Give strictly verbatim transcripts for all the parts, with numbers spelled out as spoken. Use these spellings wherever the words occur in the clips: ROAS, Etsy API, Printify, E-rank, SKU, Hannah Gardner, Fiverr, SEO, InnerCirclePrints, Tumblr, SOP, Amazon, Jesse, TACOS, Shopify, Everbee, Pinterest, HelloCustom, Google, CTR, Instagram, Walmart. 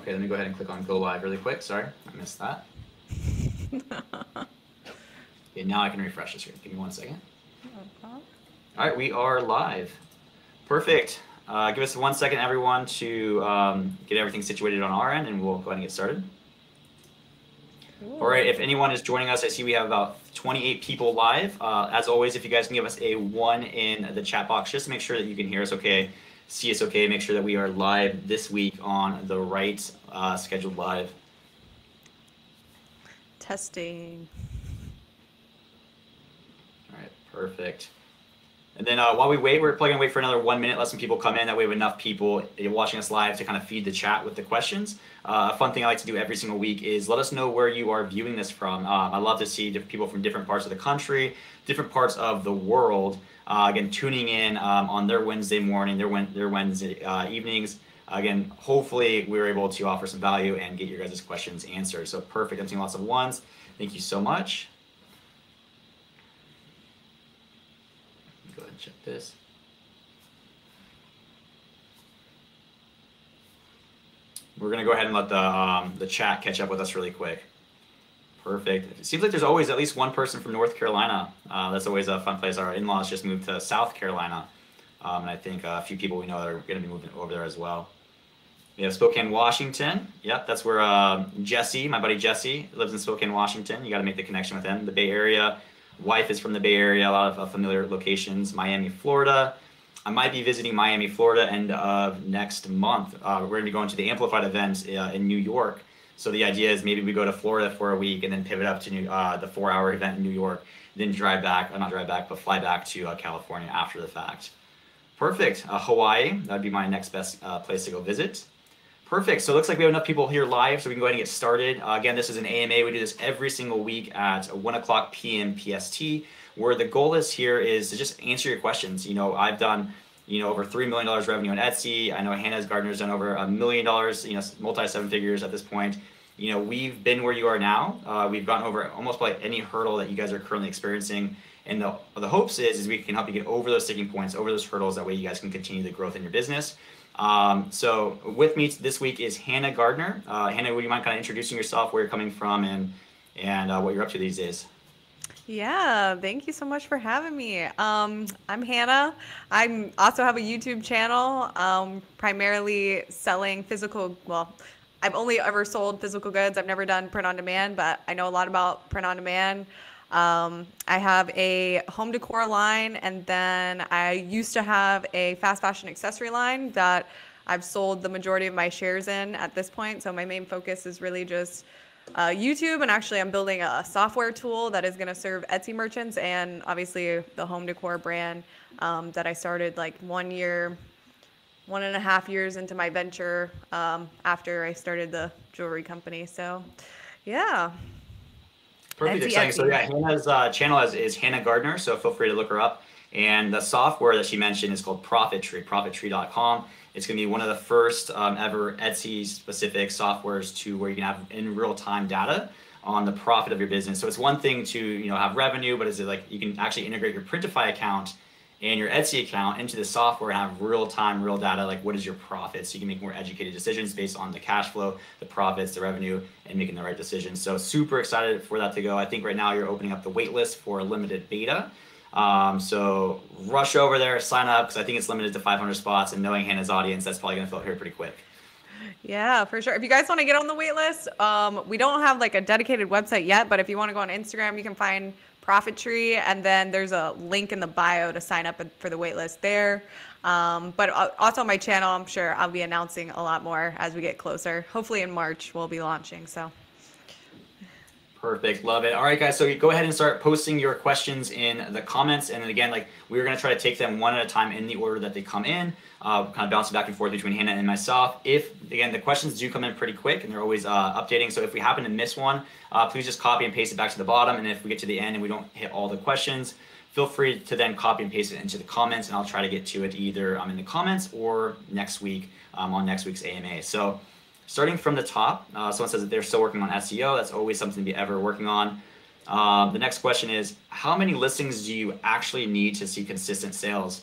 Okay, let me go ahead and click on go live really quick. Sorry, I missed that. Okay, now I can refresh this here. Give me one second. All right, we are live. Perfect. Uh, give us one second, everyone, to um, get everything situated on our end, and we'll go ahead and get started. Ooh. All right, if anyone is joining us, I see we have about twenty-eight people live. Uh, as always, if you guys can give us a one in the chat box, just to make sure that you can hear us okay, see us okay, make sure that we are live this week on the right uh, scheduled live. Testing. All right, perfect. And then uh, while we wait, we're probably gonna wait for another one minute, let some people come in. That way we have enough people watching us live to kind of feed the chat with the questions. Uh, a fun thing I like to do every single week is let us know where you are viewing this from. Um, I love to see different people from different parts of the country, different parts of the world. Uh, again, tuning in um, on their Wednesday morning, their, their Wednesday uh, evenings. Again, hopefully we were able to offer some value and get your guys' questions answered. So perfect, I'm seeing lots of ones. Thank you so much. Go ahead and check this. We're gonna go ahead and let the, um, the chat catch up with us really quick. Perfect. It seems like there's always at least one person from North Carolina. Uh, that's always a fun place. Our in-laws just moved to South Carolina. Um, and I think uh, a few people we know are going to be moving over there as well. We have Spokane, Washington. Yep, that's where uh, Jesse, my buddy Jesse, lives in Spokane, Washington. You got to make the connection with him. The Bay Area. Wife is from the Bay Area. A lot of uh, familiar locations. Miami, Florida. I might be visiting Miami, Florida end of next month. Uh, we're going to be going to the Amplified event uh, in New York. So the idea is maybe we go to Florida for a week and then pivot up to new, uh, the four-hour event in New York, then drive back, or not drive back, but fly back to uh, California after the fact. Perfect. Uh, Hawaii, that would be my next best uh, place to go visit. Perfect. So it looks like we have enough people here live, so we can go ahead and get started. Uh, again, this is an A M A. We do this every single week at one o'clock P M P S T, where the goal is here is to just answer your questions. You know, I've done... you know, over three million dollars revenue on Etsy. I know Hannah Gardner's done over a million dollars, you know, multi seven figures at this point. You know, we've been where you are now. Uh, we've gotten over almost like any hurdle that you guys are currently experiencing. And the, the hopes is, is we can help you get over those sticking points, over those hurdles. That way you guys can continue the growth in your business. Um, so with me this week is Hannah Gardner. Uh, Hannah, would you mind kind of introducing yourself, where you're coming from, and, and uh, what you're up to these days? Yeah, thank you so much for having me. Um, I'm Hannah. I also have a YouTube channel, um, primarily selling physical, well, I've only ever sold physical goods. I've never done print on demand, but I know a lot about print on demand. Um, I have a home decor line, and then I used to have a fast fashion accessory line that I've sold the majority of my shares in at this point. So my main focus is really just Uh, YouTube, and actually I'm building a software tool that is going to serve Etsy merchants and obviously the home decor brand um, that I started like one year, one and a half years into my venture um, after I started the jewelry company. So yeah. Perfect. Etsy, exciting. Etsy. So yeah, Hannah's uh, channel is, is Hannah Gardner, so feel free to look her up. And the software that she mentioned is called ProfitTree, profit tree dot com. It's going to be one of the first um, ever Etsy-specific softwares to where you can have in real-time data on the profit of your business. So it's one thing to, you know, have revenue, but is it like you can actually integrate your Printify account and your Etsy account into the software and have real-time, real data, like what is your profit? So you can make more educated decisions based on the cash flow, the profits, the revenue, and making the right decisions. So super excited for that to go. I think right now you're opening up the wait list for a limited beta. Um, so rush over there, sign up, because I think it's limited to five hundred spots, and knowing Hannah's audience, that's probably going to fill here pretty quick. Yeah, for sure. If you guys want to get on the wait list, um, we don't have like a dedicated website yet, but if you want to go on Instagram, you can find ProfitTree, and then there's a link in the bio to sign up for the wait list there. Um, but also my channel, I'm sure I'll be announcing a lot more as we get closer. Hopefully in March we'll be launching. So. Perfect. Love it. All right, guys. So go ahead and start posting your questions in the comments. And then again, like we're going to try to take them one at a time in the order that they come in, uh, kind of bouncing back and forth between Hannah and myself. If, again, the questions do come in pretty quick and they're always uh, updating. So if we happen to miss one, uh, please just copy and paste it back to the bottom. And if we get to the end and we don't hit all the questions, feel free to then copy and paste it into the comments. And I'll try to get to it either um, in the comments or next week um, on next week's A M A. So starting from the top, uh, someone says that they're still working on S E O. That's always something to be ever working on. Uh, the next question is, how many listings do you actually need to see consistent sales?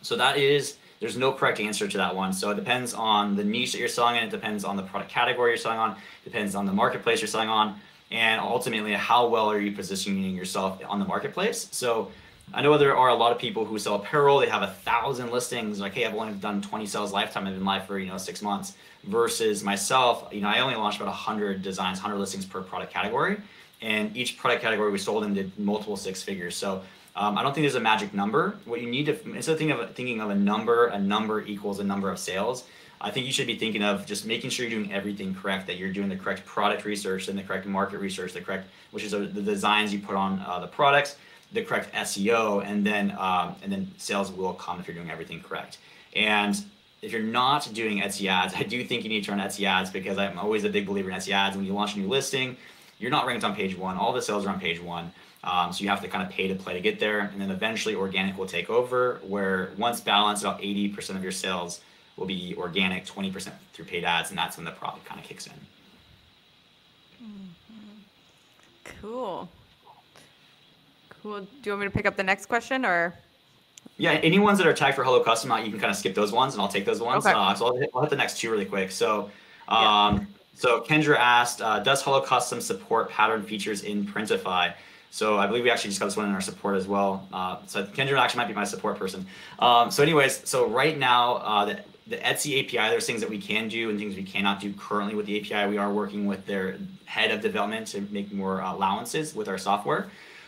So that is There's no correct answer to that one. So it depends on the niche that you're selling in, it depends on the product category you're selling on, depends on the marketplace you're selling on, and ultimately how well are you positioning yourself on the marketplace. So I know there are a lot of people who sell apparel, they have a thousand listings, like, hey, I've only done twenty sales lifetime, I've been live for, you know, six months, versus myself, you know, I only launched about one hundred designs, one hundred listings per product category, and each product category we sold and did multiple six figures. So Um, I don't think there's a magic number. What you need to, instead of thinking of, thinking of a number, a number equals a number of sales, I think you should be thinking of just making sure you're doing everything correct, that you're doing the correct product research and the correct market research, the correct, which is the designs you put on uh, the products, the correct S E O, and then, um, and then sales will come if you're doing everything correct. And if you're not doing Etsy ads, I do think you need to run Etsy ads, because I'm always a big believer in Etsy ads. When you launch a new listing, you're not ranked on page one, all the sales are on page one. Um, so you have to kind of pay to play to get there, and then eventually organic will take over, where once balanced, about eighty percent of your sales will be organic, twenty percent through paid ads, and that's when the profit kind of kicks in. Mm-hmm. Cool. Cool. Do you want me to pick up the next question, or? Yeah, any ones that are tagged for HelloCustom, you can kind of skip those ones, and I'll take those ones. Okay. Uh, so I'll hit, I'll hit the next two really quick. So. Um, yeah. So Kendra asked, uh, does HelloCustom support pattern features in Printify? So I believe we actually just got this one in our support as well. Uh, so Kendra actually might be my support person. Um, so anyways, so right now, uh, the, the Etsy A P I, there's things that we can do and things we cannot do currently with the A P I. We are working with their head of development to make more uh, allowances with our software.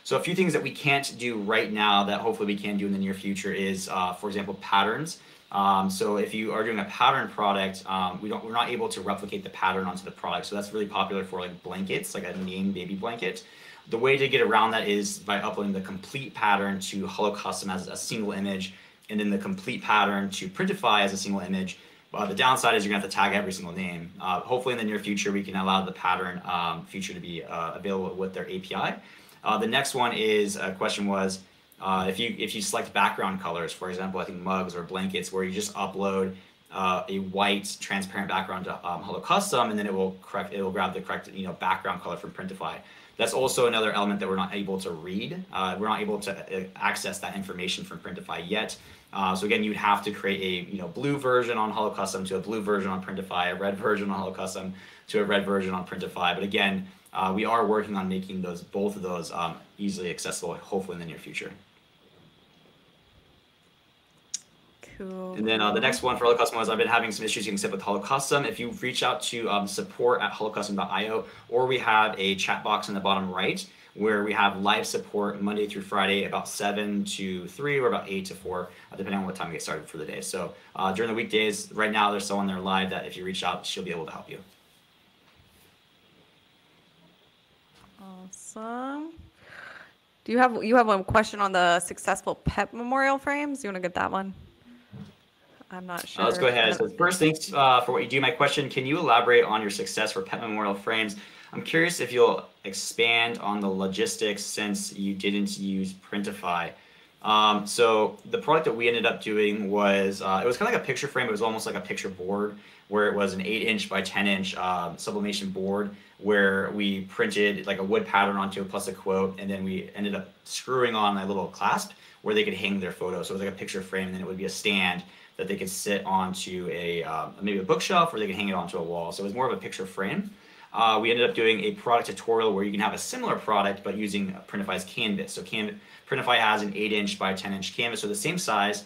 So a few things that we can't do right now that hopefully we can do in the near future is, uh, for example, patterns. Um, so if you are doing a pattern product, um, we don't, we're not able to replicate the pattern onto the product. So that's really popular for like blankets, like a named baby blanket. The way to get around that is by uploading the complete pattern to HelloCustom as a single image, and then the complete pattern to Printify as a single image. Uh, the downside is you're gonna have to tag every single name. Uh, hopefully in the near future, we can allow the pattern um, feature to be uh, available with their A P I. Uh, the next one is, a uh, question was, uh, if you if you select background colors, for example, I think mugs or blankets, where you just upload Uh, a white transparent background to um, HelloCustom, and then it will correct, it will grab the correct, you know, background color from Printify. That's also another element that we're not able to read. Uh, we're not able to access that information from Printify yet. Uh, so again, you'd have to create a, you know, blue version on HelloCustom to a blue version on Printify, a red version on HelloCustom to a red version on Printify. But again, uh, we are working on making those, both of those um, easily accessible, hopefully in the near future. Cool. And then uh, the next one for HelloCustom was, I've been having some issues getting set with HelloCustom. If you reach out to um, support at HelloCustom dot i o, or we have a chat box in the bottom right where we have live support Monday through Friday, about seven to three or about eight to four, uh, depending on what time we get started for the day. So uh, during the weekdays, right now there's someone there live that if you reach out, she'll be able to help you. Awesome. Do you have, you have one question on the successful pet memorial frames? Do you want to get that one? I'm not sure. Uh, let's go ahead. So first, thanks uh, for what you do. My question, can you elaborate on your success for pet memorial frames? I'm curious if you'll expand on the logistics since you didn't use Printify. Um, so the product that we ended up doing was, uh, it was kind of like a picture frame. It was almost like a picture board, where it was an eight inch by ten inch uh, sublimation board, where we printed like a wood pattern onto it plus a quote. And then we ended up screwing on a little clasp where they could hang their photo. So it was like a picture frame, and then it would be a stand that they could sit onto a, uh, maybe a bookshelf, or they could hang it onto a wall. So it was more of a picture frame. Uh, we ended up doing a product tutorial where you can have a similar product, but using Printify's canvas. So Can Printify has an eight inch by ten inch canvas, so the same size.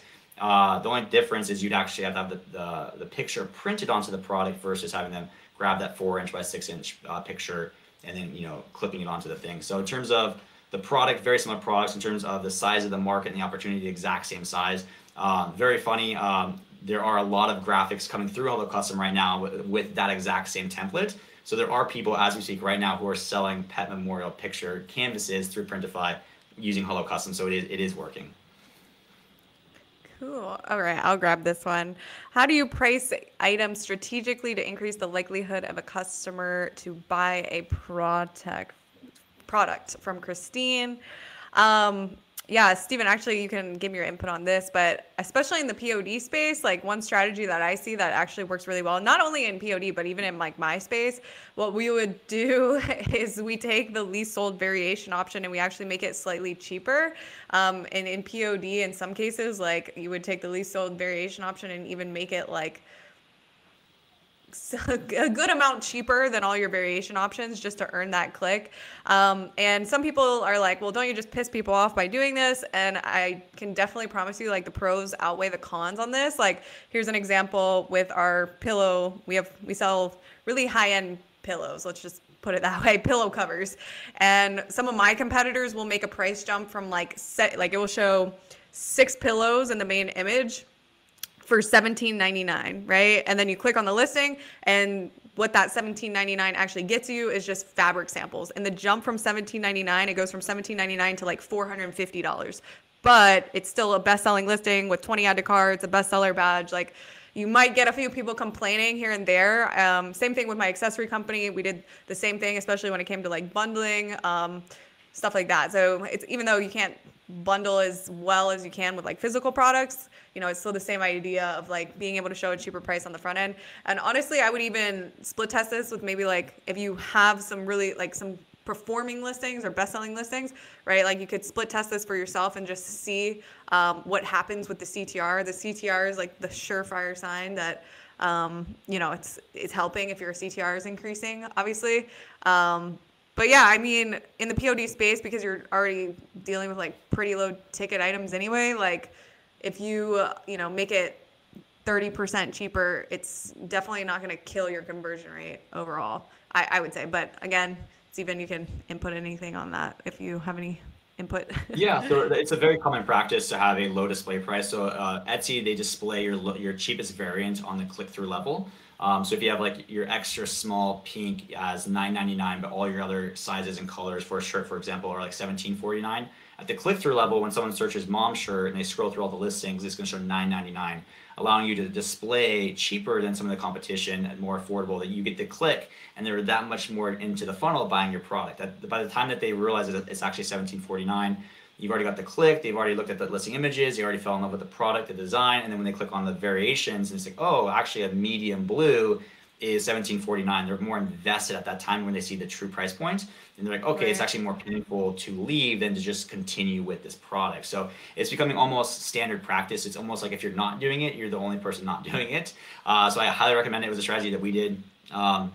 Uh, the only difference is you'd actually have to have the, the, the picture printed onto the product versus having them grab that four inch by six inch uh, picture and then, you know, clipping it onto the thing. So in terms of the product, very similar products. In terms of the size of the market and the opportunity, the exact same size. Um, very funny. Um, there are a lot of graphics coming through HelloCustom right now with, with that exact same template. So there are people, as we speak right now, who are selling pet memorial picture canvases through Printify using HelloCustom. So it is, it is working. Cool. All right, I'll grab this one. How do you price items strategically to increase the likelihood of a customer to buy a product? Product from Christine. Um, Yeah, Stephen, actually, you can give me your input on this, but especially in the P O D space, like one strategy that I see that actually works really well, not only in P O D, but even in like my space, what we would do is we take the least sold variation option and we actually make it slightly cheaper. Um, and in P O D, in some cases, like you would take the least sold variation option and even make it like a good amount cheaper than all your variation options just to earn that click. Um, and some people are like, well, don't you just piss people off by doing this? And I can definitely promise you, like, the pros outweigh the cons on this. Like, here's an example with our pillow. We have, we sell really high-end pillows. Let's just put it that way, pillow covers. And some of my competitors will make a price jump from like set, like it will show six pillows in the main image for seventeen ninety-nine, right? And then you click on the listing, and what that seventeen ninety-nine actually gets you is just fabric samples. And the jump from seventeen ninety-nine, it goes from seventeen ninety-nine to like four hundred fifty dollars, but it's still a best-selling listing with twenty add to carts, a bestseller badge. Like, you might get a few people complaining here and there. Um, same thing with my accessory company. We did the same thing, especially when it came to like bundling, um, stuff like that. So it's, even though you can't bundle as well as you can with like physical products, you know, it's still the same idea of like being able to show a cheaper price on the front end. And honestly, I would even split test this with maybe like if you have some really like some performing listings or best-selling listings, right? Like you could split test this for yourself and just see um, what happens with the C T R. The C T R is like the surefire sign that um, you know, it's it's helping if your C T R is increasing, obviously. Um, But yeah, I mean, in the P O D space, because you're already dealing with like pretty low ticket items anyway, like if you, uh, you know, make it thirty percent cheaper, it's definitely not going to kill your conversion rate overall, I, I would say. But again, Stephen, you can input anything on that if you have any input. Yeah, so it's a very common practice to have a low display price. So uh, Etsy, they display your, your cheapest variant on the click-through level. Um, so if you have like your extra small pink as nine ninety-nine, but all your other sizes and colors for a shirt, for example, are like seventeen forty-nine, at the click-through level, when someone searches mom shirt and they scroll through all the listings, it's going to show nine ninety-nine, allowing you to display cheaper than some of the competition and more affordable, that you get the click and they're that much more into the funnel buying your product. That by the time that they realize that it's actually seventeen forty-nine, you've already got the click, they've already looked at the listing images, they already fell in love with the product, the design, and then when they click on the variations, and it's like, oh, actually a medium blue is seventeen forty-nine. They're more invested at that time when they see the true price point. And they're like, okay, right, it's actually more painful to leave than to just continue with this product. So it's becoming almost standard practice. It's almost like if you're not doing it, you're the only person not doing it. Uh, so I highly recommend it. It was a strategy that we did. Um,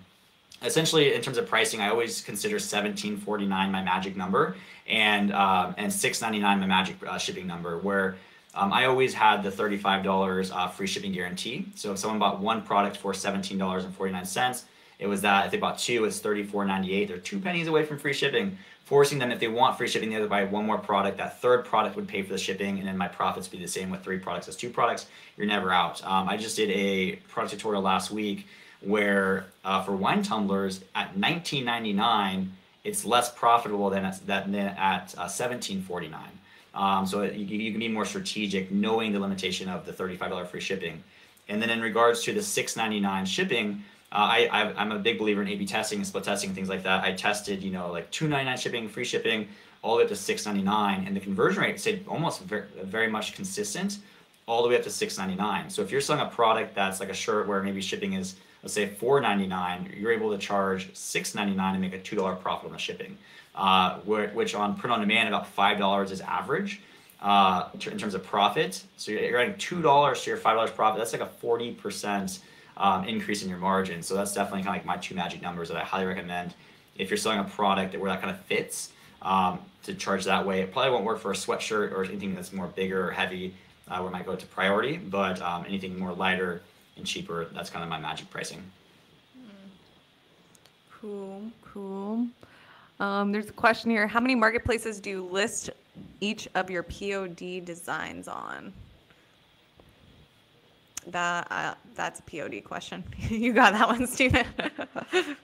essentially, in terms of pricing, I always consider seventeen forty-nine my magic number, and um, and six ninety-nine my magic uh, shipping number, where um, I always had the thirty-five dollars uh, free shipping guarantee. So if someone bought one product for seventeen forty-nine, it was that. If they bought two, it's thirty-four ninety-eight. They're two pennies away from free shipping, forcing them, if they want free shipping, they have to buy one more product. That third product would pay for the shipping, and then my profits be the same with three products as two products. You're never out. Um, I just did a product tutorial last week where uh, for wine tumblers at nineteen ninety-nine, it's less profitable than at, than at uh, seventeen forty-nine. Um, so it, you, you can be more strategic, knowing the limitation of the thirty-five dollars free shipping. And then in regards to the six ninety-nine shipping, uh, I, I, I'm a big believer in A B testing and split testing and things like that. I tested, you know, like two ninety-nine shipping, free shipping, all the way up to six ninety-nine, and the conversion rate stayed almost very, very much consistent all the way up to six ninety-nine. So if you're selling a product that's like a shirt where maybe shipping is, let's say four ninety-nine, you're able to charge six ninety-nine and make a two dollar profit on the shipping, uh, which on print on demand, about five dollars is average uh, in terms of profit. So you're adding two dollars to your five dollars profit. That's like a forty percent um, increase in your margin. So that's definitely kind of like my two magic numbers that I highly recommend. If you're selling a product that where that kind of fits, um, to charge that way, it probably won't work for a sweatshirt or anything that's more bigger or heavy, uh, where it might go to priority, but um, anything more lighter and cheaper, that's kind of my magic pricing. Cool, cool. Um, there's a question here. How many marketplaces do you list each of your P O D designs on? That uh, that's a P O D question. You got that one, Stephen.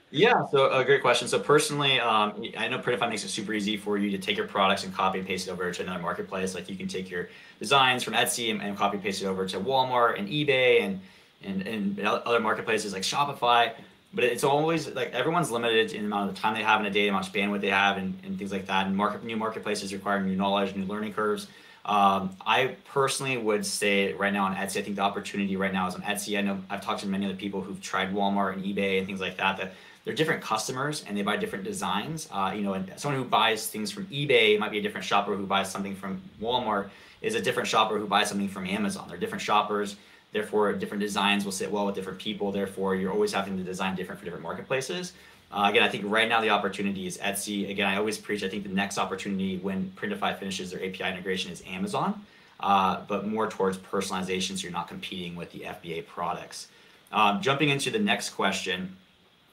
Yeah, so a uh, great question. So personally, um, I know Printify makes it super easy for you to take your products and copy and paste it over to another marketplace. Like you can take your designs from Etsy and, and copy and paste it over to Walmart and eBay and And, and other marketplaces like Shopify. But it's always like everyone's limited in the amount of time they have in a day, the amount of bandwidth they have, and, and things like that. And market, new marketplaces require new knowledge, new learning curves. Um, I personally would say right now on Etsy, I think the opportunity right now is on Etsy. I know I've talked to many other people who've tried Walmart and eBay and things like that, that they're different customers and they buy different designs. Uh, you know, and someone who buys things from eBay might be a different shopper who buys something from Walmart is a different shopper who buys something from Amazon. They're different shoppers. Therefore, different designs will sit well with different people. Therefore, you're always having to design different for different marketplaces. Uh, again, I think right now the opportunity is Etsy. Again, I always preach, I think the next opportunity when Printify finishes their A P I integration is Amazon, uh, but more towards personalization so you're not competing with the F B A products. Um, jumping into the next question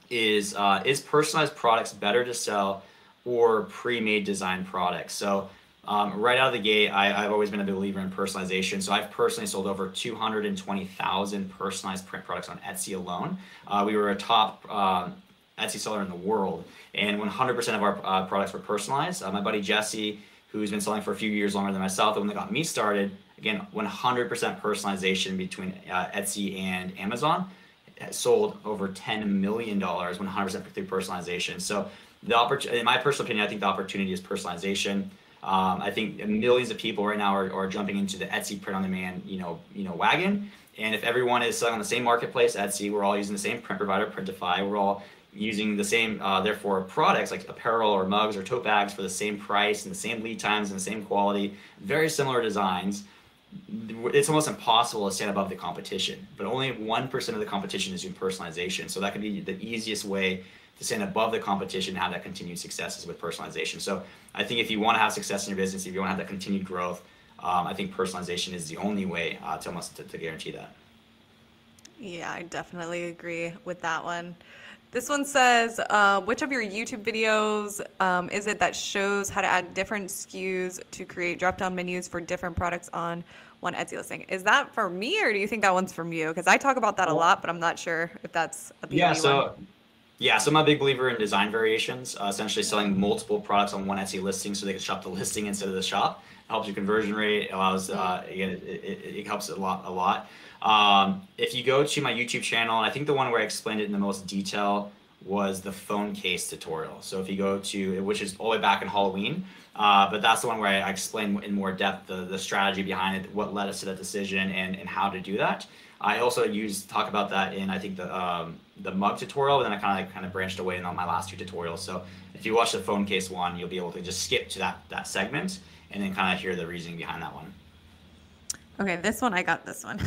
is, uh, is personalized products better to sell or pre-made design products? So Um, right out of the gate, I, I've always been a believer in personalization. So I've personally sold over two hundred twenty thousand personalized print products on Etsy alone. Uh, we were a top uh, Etsy seller in the world, and one hundred percent of our uh, products were personalized. Uh, my buddy Jesse, who's been selling for a few years longer than myself, the one that got me started, again, one hundred percent personalization between uh, Etsy and Amazon, sold over ten million dollars, one hundred percent through personalization. So the opportunity, in my personal opinion, I think the opportunity is personalization. Um, I think millions of people right now are, are jumping into the Etsy print on demand, you know, you know, wagon. And if everyone is selling on the same marketplace, Etsy, we're all using the same print provider, Printify. We're all using the same, uh, therefore, products like apparel or mugs or tote bags for the same price and the same lead times and the same quality, very similar designs. It's almost impossible to stand above the competition, but only one percent of the competition is doing personalization. So that could be the easiest way to stand above the competition and have that continued success is with personalization. So I think if you want to have success in your business, if you want to have that continued growth, um, I think personalization is the only way uh, to almost to, to guarantee that. Yeah, I definitely agree with that one. This one says, uh, which of your YouTube videos um, is it that shows how to add different S K Us to create drop-down menus for different products on one Etsy listing? Is that for me, or do you think that one's from you? Because I talk about that a lot, but I'm not sure if that's a yeah, so one. Yeah, so I'm a big believer in design variations, uh, essentially selling multiple products on one Etsy listing so they can shop the listing instead of the shop. It helps your conversion rate, allows, uh, again, it, it, it helps a lot, a lot. Um, if you go to my YouTube channel, and I think the one where I explained it in the most detail was the phone case tutorial. So if you go to, which is all the way back in Halloween, uh, but that's the one where I, I explain in more depth the, the strategy behind it, what led us to that decision, and, and how to do that. I also use, talk about that in, I think, the um, the mug tutorial, and then I kind of like, kind of branched away in on my last two tutorials. So if you watch the phone case one, you'll be able to just skip to that, that segment and then kind of hear the reasoning behind that one. Okay, this one, I got this one.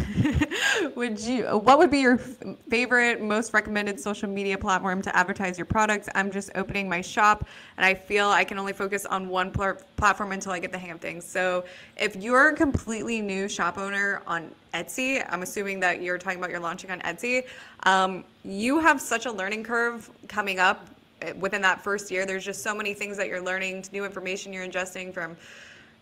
Would you, what would be your favorite, most recommended social media platform to advertise your products? I'm just opening my shop and I feel I can only focus on one pl- platform until I get the hang of things. So if you're a completely new shop owner on Etsy, I'm assuming that you're talking about you're launching on Etsy, um, you have such a learning curve coming up within that first year. There's just so many things that you're learning, new information you're ingesting from,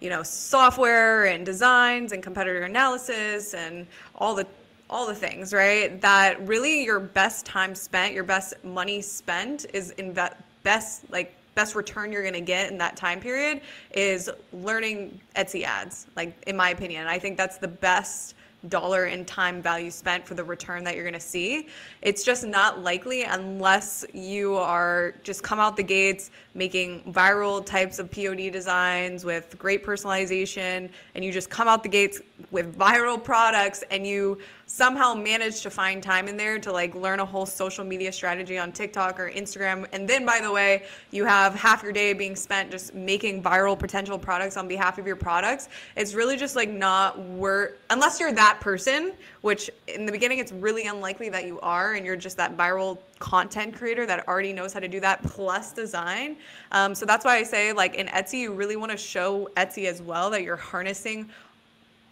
you know, software and designs and competitor analysis and all the all the things, right? That really your best time spent, your best money spent is invest best like best return you're gonna get in that time period is learning Etsy ads. Like in my opinion, I think that's the best dollar and time value spent for the return that you're gonna see. It's just not likely unless you are just come out the gates making viral types of P O D designs with great personalization, and you just come out the gates with viral products and you somehow manage to find time in there to like learn a whole social media strategy on TikTok or Instagram. And then by the way, you have half your day being spent just making viral potential products on behalf of your products. It's really just like not worth, unless you're that person, which in the beginning, it's really unlikely that you are, and you're just that viral content creator that already knows how to do that plus design. Um, so that's why I say like in Etsy, you really want to show Etsy as well that you're harnessing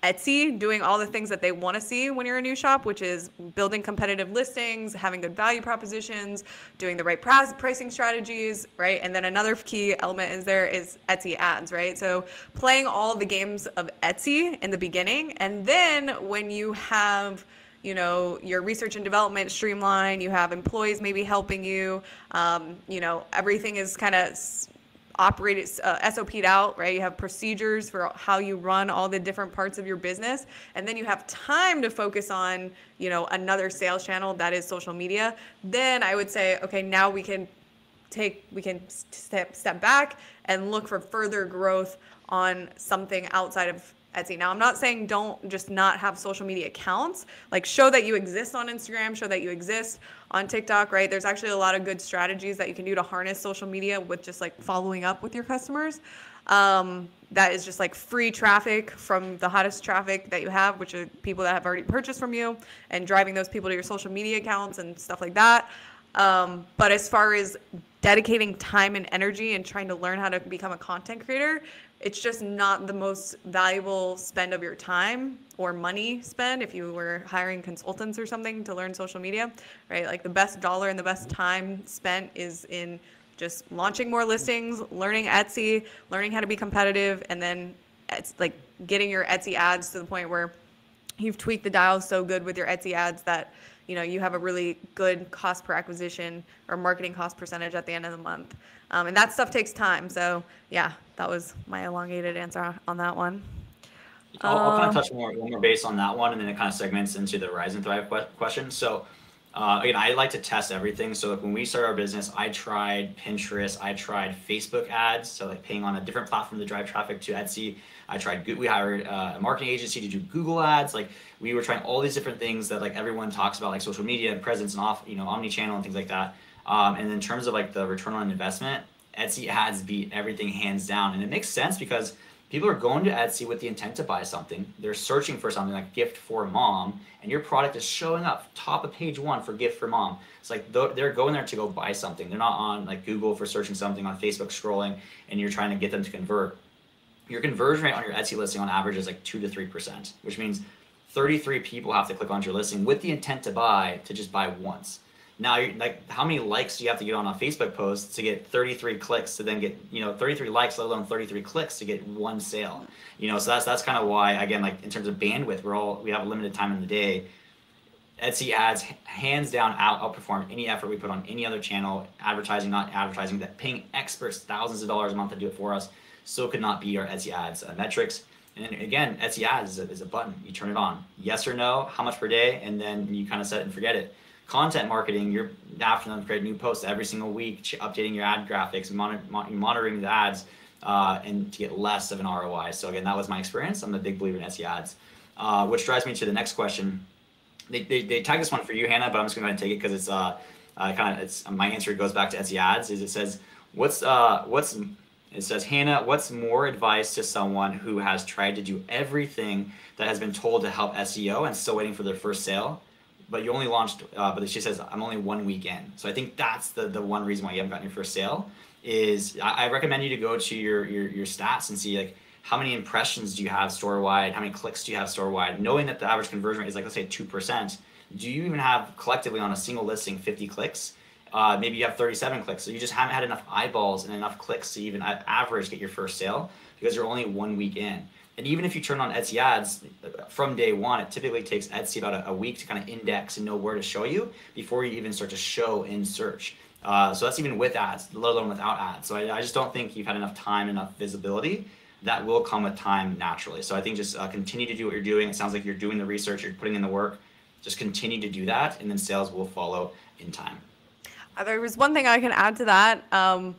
Etsy doing all the things that they want to see when you're a new shop, which is building competitive listings, having good value propositions, doing the right price, pricing strategies, right? And then another key element is there is Etsy ads, right? So playing all the games of Etsy in the beginning, and then when you have, you know, your research and development streamlined, you have employees maybe helping you, um, you know, everything is kind of operate it, uh, S O P'd out, right? You have procedures for how you run all the different parts of your business. And then you have time to focus on, you know, another sales channel that is social media. Then I would say, okay, now we can take, we can step, step back and look for further growth on something outside of Etsy. Now, I'm not saying don't just not have social media accounts, like show that you exist on Instagram, show that you exist on TikTok, right? There's actually a lot of good strategies that you can do to harness social media with just like following up with your customers. Um, that is just like free traffic from the hottest traffic that you have, which are people that have already purchased from you, and driving those people to your social media accounts and stuff like that. Um, but as far as dedicating time and energy and trying to learn how to become a content creator, it's just not the most valuable spend of your time or money spend if you were hiring consultants or something to learn social media, right? Like the best dollar and the best time spent is in just launching more listings, learning Etsy, learning how to be competitive, and then it's like getting your Etsy ads to the point where you've tweaked the dial so good with your Etsy ads that, you know, you have a really good cost per acquisition or marketing cost percentage at the end of the month. Um, and that stuff takes time. So yeah, that was my elongated answer on that one. I'll, um, I'll kind of touch more, one more base on that one, and then it kind of segments into the Rise and Thrive question. So uh, again, I like to test everything. So like when we started our business, I tried Pinterest, I tried Facebook ads, so like paying on a different platform to drive traffic to Etsy. I tried, we hired a marketing agency to do Google ads. Like we were trying all these different things that like everyone talks about, like social media and presence and off, you know, omni-channel and things like that. Um, and in terms of like the return on investment, Etsy ads beat everything hands down. And it makes sense because people are going to Etsy with the intent to buy something. They're searching for something like gift for mom, and your product is showing up top of page one for gift for mom. It's like they're going there to go buy something. They're not on like Google for searching something, on Facebook scrolling, and you're trying to get them to convert. Your conversion rate on your Etsy listing on average is like two to three percent, which means thirty-three people have to click onto your listing with the intent to buy, to just buy once. Now, like, how many likes do you have to get on a Facebook post to get thirty-three clicks to then get, you know, thirty-three likes, let alone thirty-three clicks to get one sale? You know, so that's that's kind of why, again, like in terms of bandwidth, we're all, we have a limited time in the day. Etsy ads hands down out outperform any effort we put on any other channel, advertising, not advertising, that paying experts thousands of dollars a month to do it for us still could not be our Etsy ads uh, metrics. And again, Etsy ads is a, is a button. You turn it on, yes or no, how much per day, and then you kind of set it and forget it. Content marketing, you're after them create new posts every single week, updating your ad graphics, monitor, monitoring the ads, uh, and to get less of an R O I. So again, that was my experience. I'm a big believer in Etsy ads, uh, which drives me to the next question. They, they, they tagged this one for you, Hannah, but I'm just gonna go ahead and take it because it's uh, uh kind of it's my answer goes back to Etsy ads. Is it says what's uh what's it says Hannah, what's more advice to someone who has tried to do everything that has been told to help S E O and still waiting for their first sale? But you only launched, uh, but she says, I'm only one week in. So I think that's the, the one reason why you haven't gotten your first sale is I, I recommend you to go to your, your your stats and see like how many impressions do you have store-wide, how many clicks do you have store-wide, knowing that the average conversion rate is like, let's say two percent. Do you even have collectively on a single listing fifty clicks? Uh, maybe you have thirty-seven clicks. So you just haven't had enough eyeballs and enough clicks to even average get your first sale because you're only one week in. And even if you turn on Etsy ads from day one, it typically takes Etsy about a, a week to kind of index and know where to show you before you even start to show in search. Uh, so that's even with ads, let alone without ads. So I, I just don't think you've had enough time, enough visibility. That will come with time naturally. So I think just uh, continue to do what you're doing. It sounds like you're doing the research, you're putting in the work. Just continue to do that, and then sales will follow in time. There was one thing I can add to that. Um,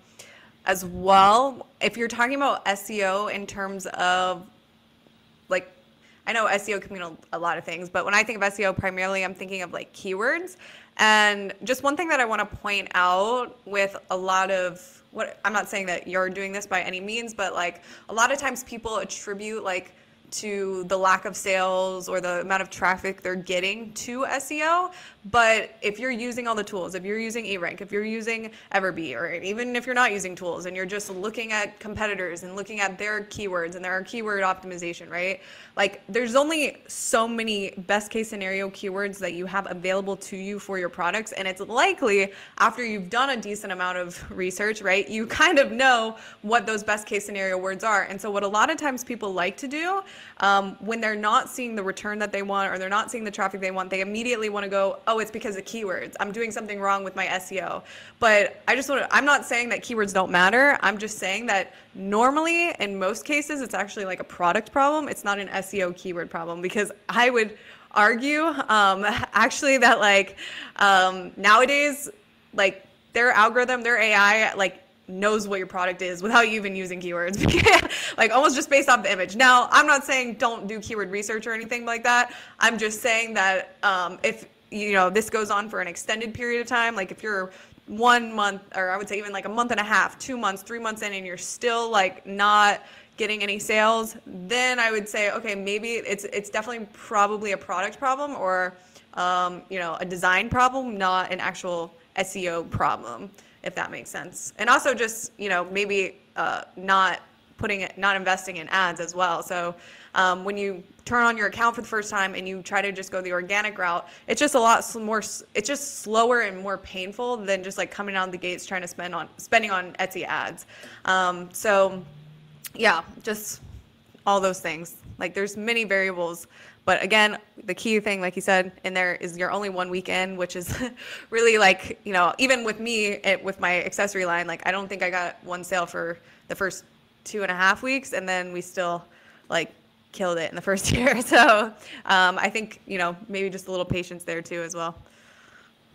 as well, if you're talking about S E O in terms of like, I know S E O can mean a lot of things, but when I think of S E O, primarily I'm thinking of like keywords. And just one thing that I want to point out with a lot of what, I'm not saying that you're doing this by any means, but like a lot of times people attribute like to the lack of sales or the amount of traffic they're getting to S E O. But if you're using all the tools, if you're using E-rank, if you're using Everbee, or even if you're not using tools and you're just looking at competitors and looking at their keywords and their keyword optimization, right? Like there's only so many best case scenario keywords that you have available to you for your products. And it's likely after you've done a decent amount of research, right? You kind of know what those best case scenario words are. And so what a lot of times people like to do um, when they're not seeing the return that they want, or they're not seeing the traffic they want, they immediately want to go, oh, it's because of keywords. I'm doing something wrong with my S E O. But I just want to, I'm not saying that keywords don't matter. I'm just saying that normally, in most cases, it's actually like a product problem. It's not an S E O keyword problem, because I would argue um, actually that like um, nowadays, like their algorithm, their A I, like knows what your product is without you even using keywords, like almost just based off the image. Now, I'm not saying don't do keyword research or anything like that. I'm just saying that um, if, you know, this goes on for an extended period of time, like if you're one month, or I would say even like a month and a half, two months, three months in, and you're still like not getting any sales, then I would say, okay, maybe it's it's definitely probably a product problem, or um, you know, a design problem, not an actual S E O problem, if that makes sense. And also just, you know, maybe uh, not putting it, not investing in ads as well. So um, when you turn on your account for the first time and you try to just go the organic route, it's just a lot more, it's just slower and more painful than just like coming out of the gates trying to spend on, spending on Etsy ads. Um, so yeah, just all those things. Like there's many variables. But again, the key thing, like you said, in there is you're only one week in, which is really like, you know, even with me, it, with my accessory line, like I don't think I got one sale for the first two and a half weeks. And then we still like killed it in the first year. So um, I think, you know, maybe just a little patience there too as well.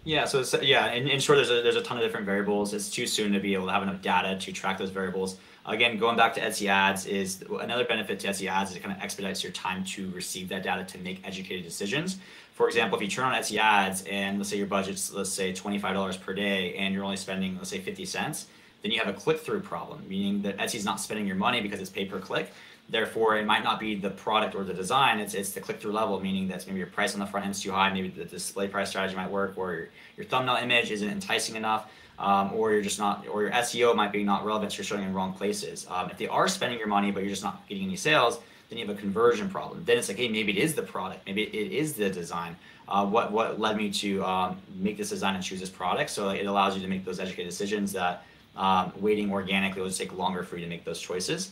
Yeah. So it's, yeah, in, in short, there's a, there's a ton of different variables. It's too soon to be able to have enough data to track those variables. Again, going back to Etsy ads, is another benefit to Etsy ads is it kind of expedites your time to receive that data to make educated decisions. For example, if you turn on Etsy ads and let's say your budget's, let's say twenty-five dollars per day, and you're only spending, let's say fifty cents, then you have a click-through problem, meaning that Etsy's not spending your money because it's pay-per-click. Therefore, it might not be the product or the design, it's, it's the click-through level, meaning that's maybe your price on the front end is too high, maybe the display price strategy might work, or your, your thumbnail image isn't enticing enough. Um, or you're just not, or your S E O might be not relevant, so you're showing in wrong places. Um, if they are spending your money, but you're just not getting any sales, then you have a conversion problem. Then it's like, hey, maybe it is the product, maybe it is the design. Uh, what what led me to um, make this design and choose this product? So it allows you to make those educated decisions that um, waiting organically will just take longer for you to make those choices.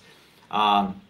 Um,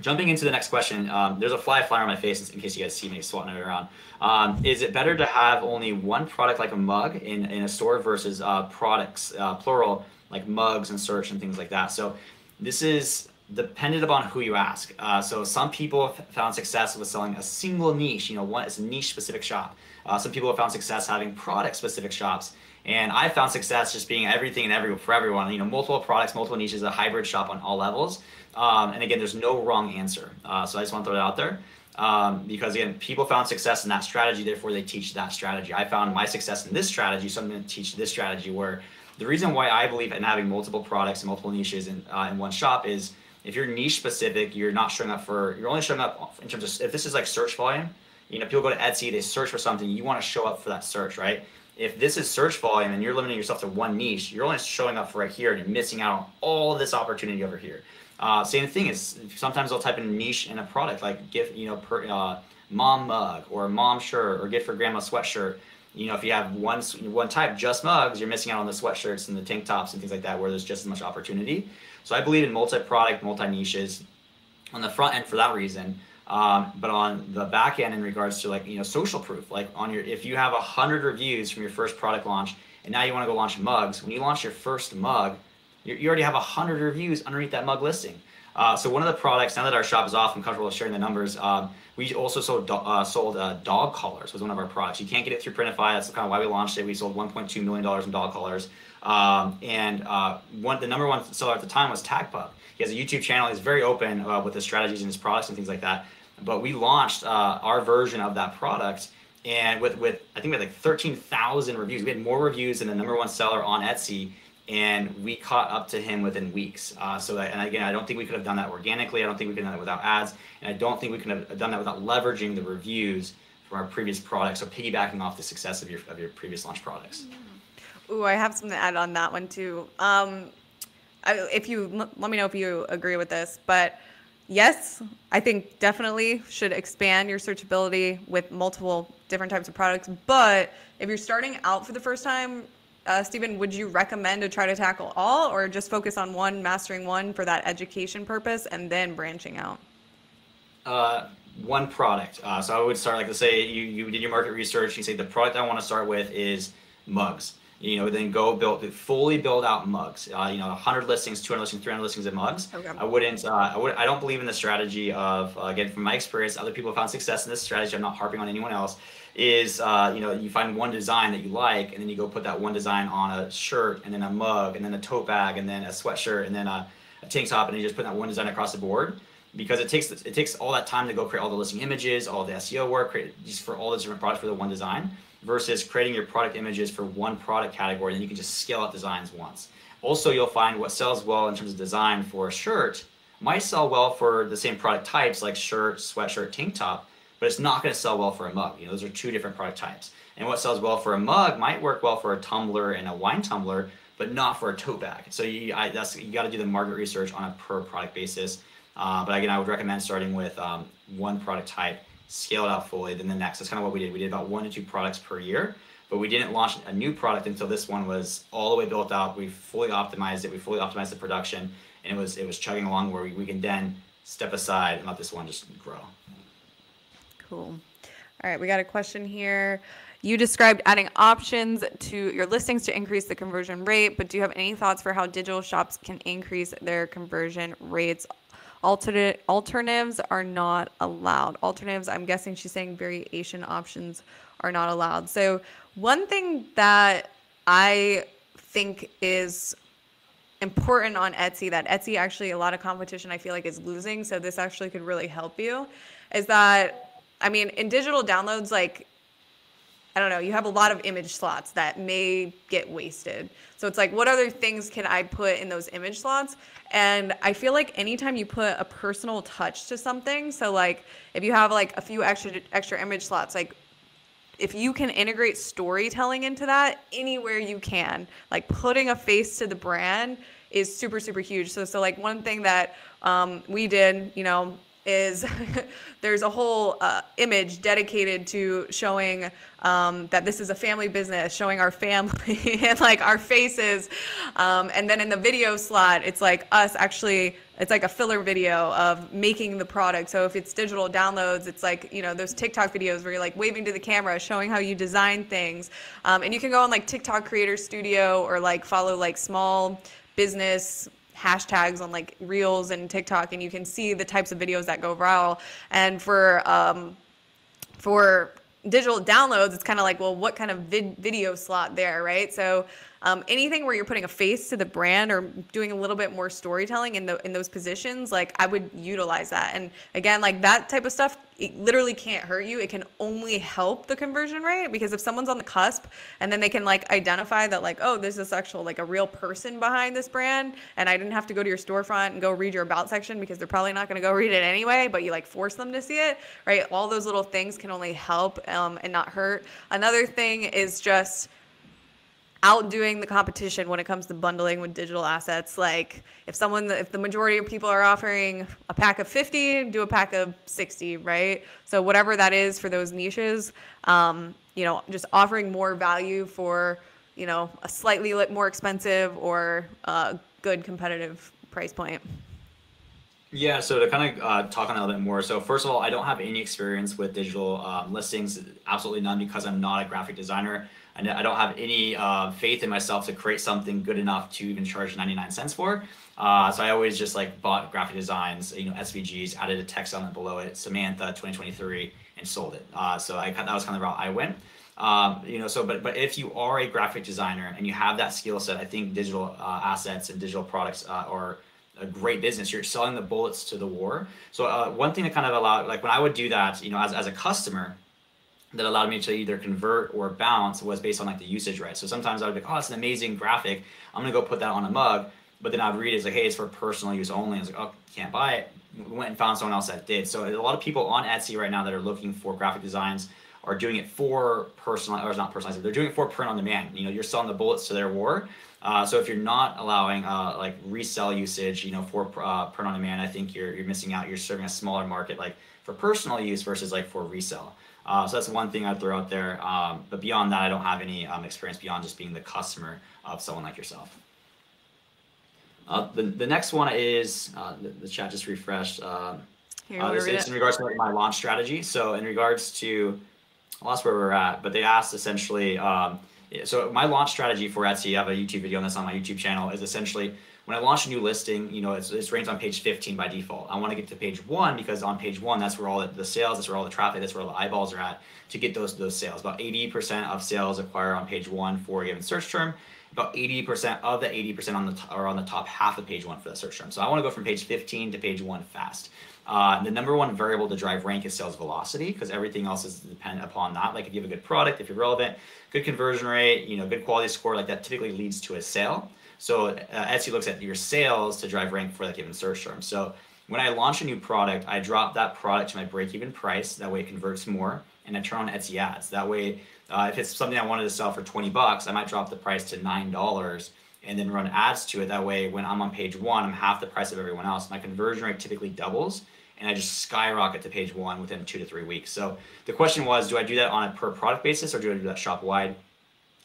Jumping into the next question, um, there's a fly flying on my face in case you guys see me swatting it around. Um, is it better to have only one product like a mug in, in a store versus uh, products, uh, plural, like mugs and search and things like that? So this is dependent upon who you ask. Uh, so some people have found success with selling a single niche, you know, one is a niche specific shop. Uh, some people have found success having product specific shops. And I found success just being everything and every for everyone, you know, multiple products, multiple niches, a hybrid shop on all levels. Um, and again, there's no wrong answer. Uh, so I just want to throw that out there um, because again, people found success in that strategy. Therefore, they teach that strategy. I found my success in this strategy, so I'm going to teach this strategy, where the reason why I believe in having multiple products and multiple niches in, uh, in one shop is if you're niche specific, you're not showing up for, you're only showing up in terms of, if this is like search volume, you know, people go to Etsy, they search for something, you want to show up for that search, right? If this is search volume and you're limiting yourself to one niche, you're only showing up for right here and you're missing out on all this opportunity over here. Uh, same thing is sometimes I'll type in niche in a product like gift, you know, per, uh, mom mug or mom shirt or gift for grandma sweatshirt. You know, if you have one one type, just mugs, you're missing out on the sweatshirts and the tank tops and things like that, where there's just as much opportunity. So I believe in multi-product, multi-niches on the front end for that reason. Um, but on the back end in regards to like, you know, social proof, like on your, if you have a hundred reviews from your first product launch and now you want to go launch mugs, when you launch your first mug, you, you already have a hundred reviews underneath that mug listing. Uh, so one of the products, now that our shop is off, I'm comfortable sharing the numbers. Um, we also sold, do uh, sold uh, dog collars was one of our products. You can't get it through Printify. That's kind of why we launched it. We sold one point two million dollars in dog collars. Um, and uh, one, the number one seller at the time was Tagpub. He has a YouTube channel. He's very open uh, with his strategies and his products and things like that. But we launched uh, our version of that product, and with, with I think we had like thirteen thousand reviews. We had more reviews than the number one seller on Etsy, and we caught up to him within weeks. Uh, so that, and again, I don't think we could have done that organically. I don't think we could have done that without ads, and I don't think we could have done that without leveraging the reviews from our previous products, so piggybacking off the success of your, of your previous launch products. Ooh, I have something to add on that one too. Um, I, if you, let me know if you agree with this, but yes, I think definitely should expand your searchability with multiple different types of products. But if you're starting out for the first time, uh, Stephen, would you recommend to try to tackle all, or just focus on one, mastering one for that education purpose, and then branching out? uh, one product. Uh, so I would start, like, let's say you, you did your market research. You say the product I want to start with is mugs. You know, then go build, fully build out mugs. Uh, you know, one hundred listings, two hundred listings, three hundred listings in mugs. Okay. I wouldn't, uh, I would, I don't believe in the strategy of, uh, again, from my experience, other people have found success in this strategy. I'm not harping on anyone else. Is, uh, you know, you find one design that you like, and then you go put that one design on a shirt, and then a mug, and then a tote bag, and then a sweatshirt, and then a, a tank top, and you just put that one design across the board. Because it takes it takes all that time to go create all the listing images, all the S E O work, create just for all the different products for the one design, versus creating your product images for one product category, and you can just scale out designs once. Also, you'll find what sells well in terms of design for a shirt might sell well for the same product types like shirt, sweatshirt, tank top, but it's not going to sell well for a mug. You know, those are two different product types. And what sells well for a mug might work well for a tumbler and a wine tumbler, but not for a tote bag. So you I, that's you got to do the market research on a per product basis. Uh, but again, I would recommend starting with um, one product type, scale it out fully, then the next. That's kind of what we did. We did about one to two products per year, but we didn't launch a new product until this one was all the way built out. We fully optimized it. We fully optimized the production, and it was it was chugging along where we, we can then step aside and let this one just grow. Cool. All right, we got a question here. You described adding options to your listings to increase the conversion rate, but do you have any thoughts for how digital shops can increase their conversion rates? Alternate alternatives are not allowed. Alternatives, I'm guessing she's saying variation options are not allowed. So one thing that I think is important on Etsy, that Etsy actually a lot of competition I feel like is losing, so this actually could really help you, is that, I mean, in digital downloads, like, I don't know, you have a lot of image slots that may get wasted. So it's like, what other things can I put in those image slots? And I feel like anytime you put a personal touch to something, so like if you have like a few extra extra image slots, like if you can integrate storytelling into that anywhere you can, like putting a face to the brand is super, super huge. So, so like one thing that um, we did, you know, is there's a whole uh, image dedicated to showing um, that this is a family business, showing our family and like our faces. Um, and then in the video slot, it's like us actually, it's like a filler video of making the product. So if it's digital downloads, it's like, you know, those TikTok videos where you're like waving to the camera, showing how you design things. Um, and you can go on like TikTok Creator Studio or like follow like small business hashtags on like Reels and TikTok, and you can see the types of videos that go viral. And for um, for digital downloads, it's kind of like, well, what kind of vid video slot there, right? So um, anything where you're putting a face to the brand or doing a little bit more storytelling in the in those positions, like I would utilize that. And again, like that type of stuff, it literally can't hurt you. It can only help the conversion rate, because if someone's on the cusp and then they can like identify that like, oh, there's this actual like a real person behind this brand, and I didn't have to go to your storefront and go read your about section because they're probably not going to go read it anyway, but you like force them to see it, right? All those little things can only help um, and not hurt. Another thing is just outdoing the competition when it comes to bundling with digital assets. Like if someone, if the majority of people are offering a pack of fifty, do a pack of sixty, right? So whatever that is for those niches, um, you know, just offering more value for, you know, a slightly more expensive or a good competitive price point. Yeah, so to kind of uh, talk on that a little bit more. So first of all, I don't have any experience with digital um, listings, absolutely none, because I'm not a graphic designer. And I don't have any uh, faith in myself to create something good enough to even charge ninety-nine cents for. Uh, so I always just like bought graphic designs, you know, S V Gs, added a text element below it, Samantha twenty twenty-three, and sold it. Uh, so I that was kind of the route I went. Um, you know, so but but if you are a graphic designer and you have that skill set, I think digital uh, assets and digital products uh, are a great business. You're selling the bullets to the war. So uh, one thing to kind of allow, like when I would do that, you know, as as a customer, that allowed me to either convert or bounce was based on like the usage, right? So sometimes I would be like, oh, it's an amazing graphic, I'm gonna go put that on a mug, but then I'd read it as like, hey, it's for personal use only. I was like, oh, can't buy it. We went and found someone else that did. So a lot of people on Etsy right now that are looking for graphic designs are doing it for personal, or it's not personalized, but they're doing it for print on demand. You know, you're selling the bullets to their war. Uh, so if you're not allowing uh, like resell usage, you know, for uh, print on demand, I think you're you're missing out. You're serving a smaller market, like for personal use versus like for resell. Uh, so that's one thing I'd throw out there. Um, but beyond that, I don't have any um, experience beyond just being the customer of someone like yourself. Uh, the, the next one is, uh, the, the chat just refreshed. Uh, Here, uh, this is in regards to like my launch strategy. So in regards to, well, that's where we're at, but they asked essentially, um, so my launch strategy for Etsy, I have a YouTube video on this on my YouTube channel, is essentially when I launch a new listing, you know, it's, it's ranked on page fifteen by default. I want to get to page one because on page one, that's where all the sales, that's where all the traffic, that's where all the eyeballs are at to get those, those sales. About eighty percent of sales acquire on page one for a given search term. About eighty percent of the eighty percent on the t- are on the top half of page one for that search term. So I want to go from page fifteen to page one fast. Uh, the number one variable to drive rank is sales velocity, because everything else is dependent upon that. Like if you have a good product, if you're relevant, good conversion rate, you know, good quality score, like that typically leads to a sale. So uh, Etsy looks at your sales to drive rank for that given search term. So when I launch a new product, I drop that product to my break-even price. That way it converts more, and I turn on Etsy ads. That way, uh, if it's something I wanted to sell for twenty bucks, I might drop the price to nine dollars and then run ads to it. That way, when I'm on page one, I'm half the price of everyone else. My conversion rate typically doubles, and I just skyrocket to page one within two to three weeks. So the question was, do I do that on a per product basis, or do I do that shop-wide?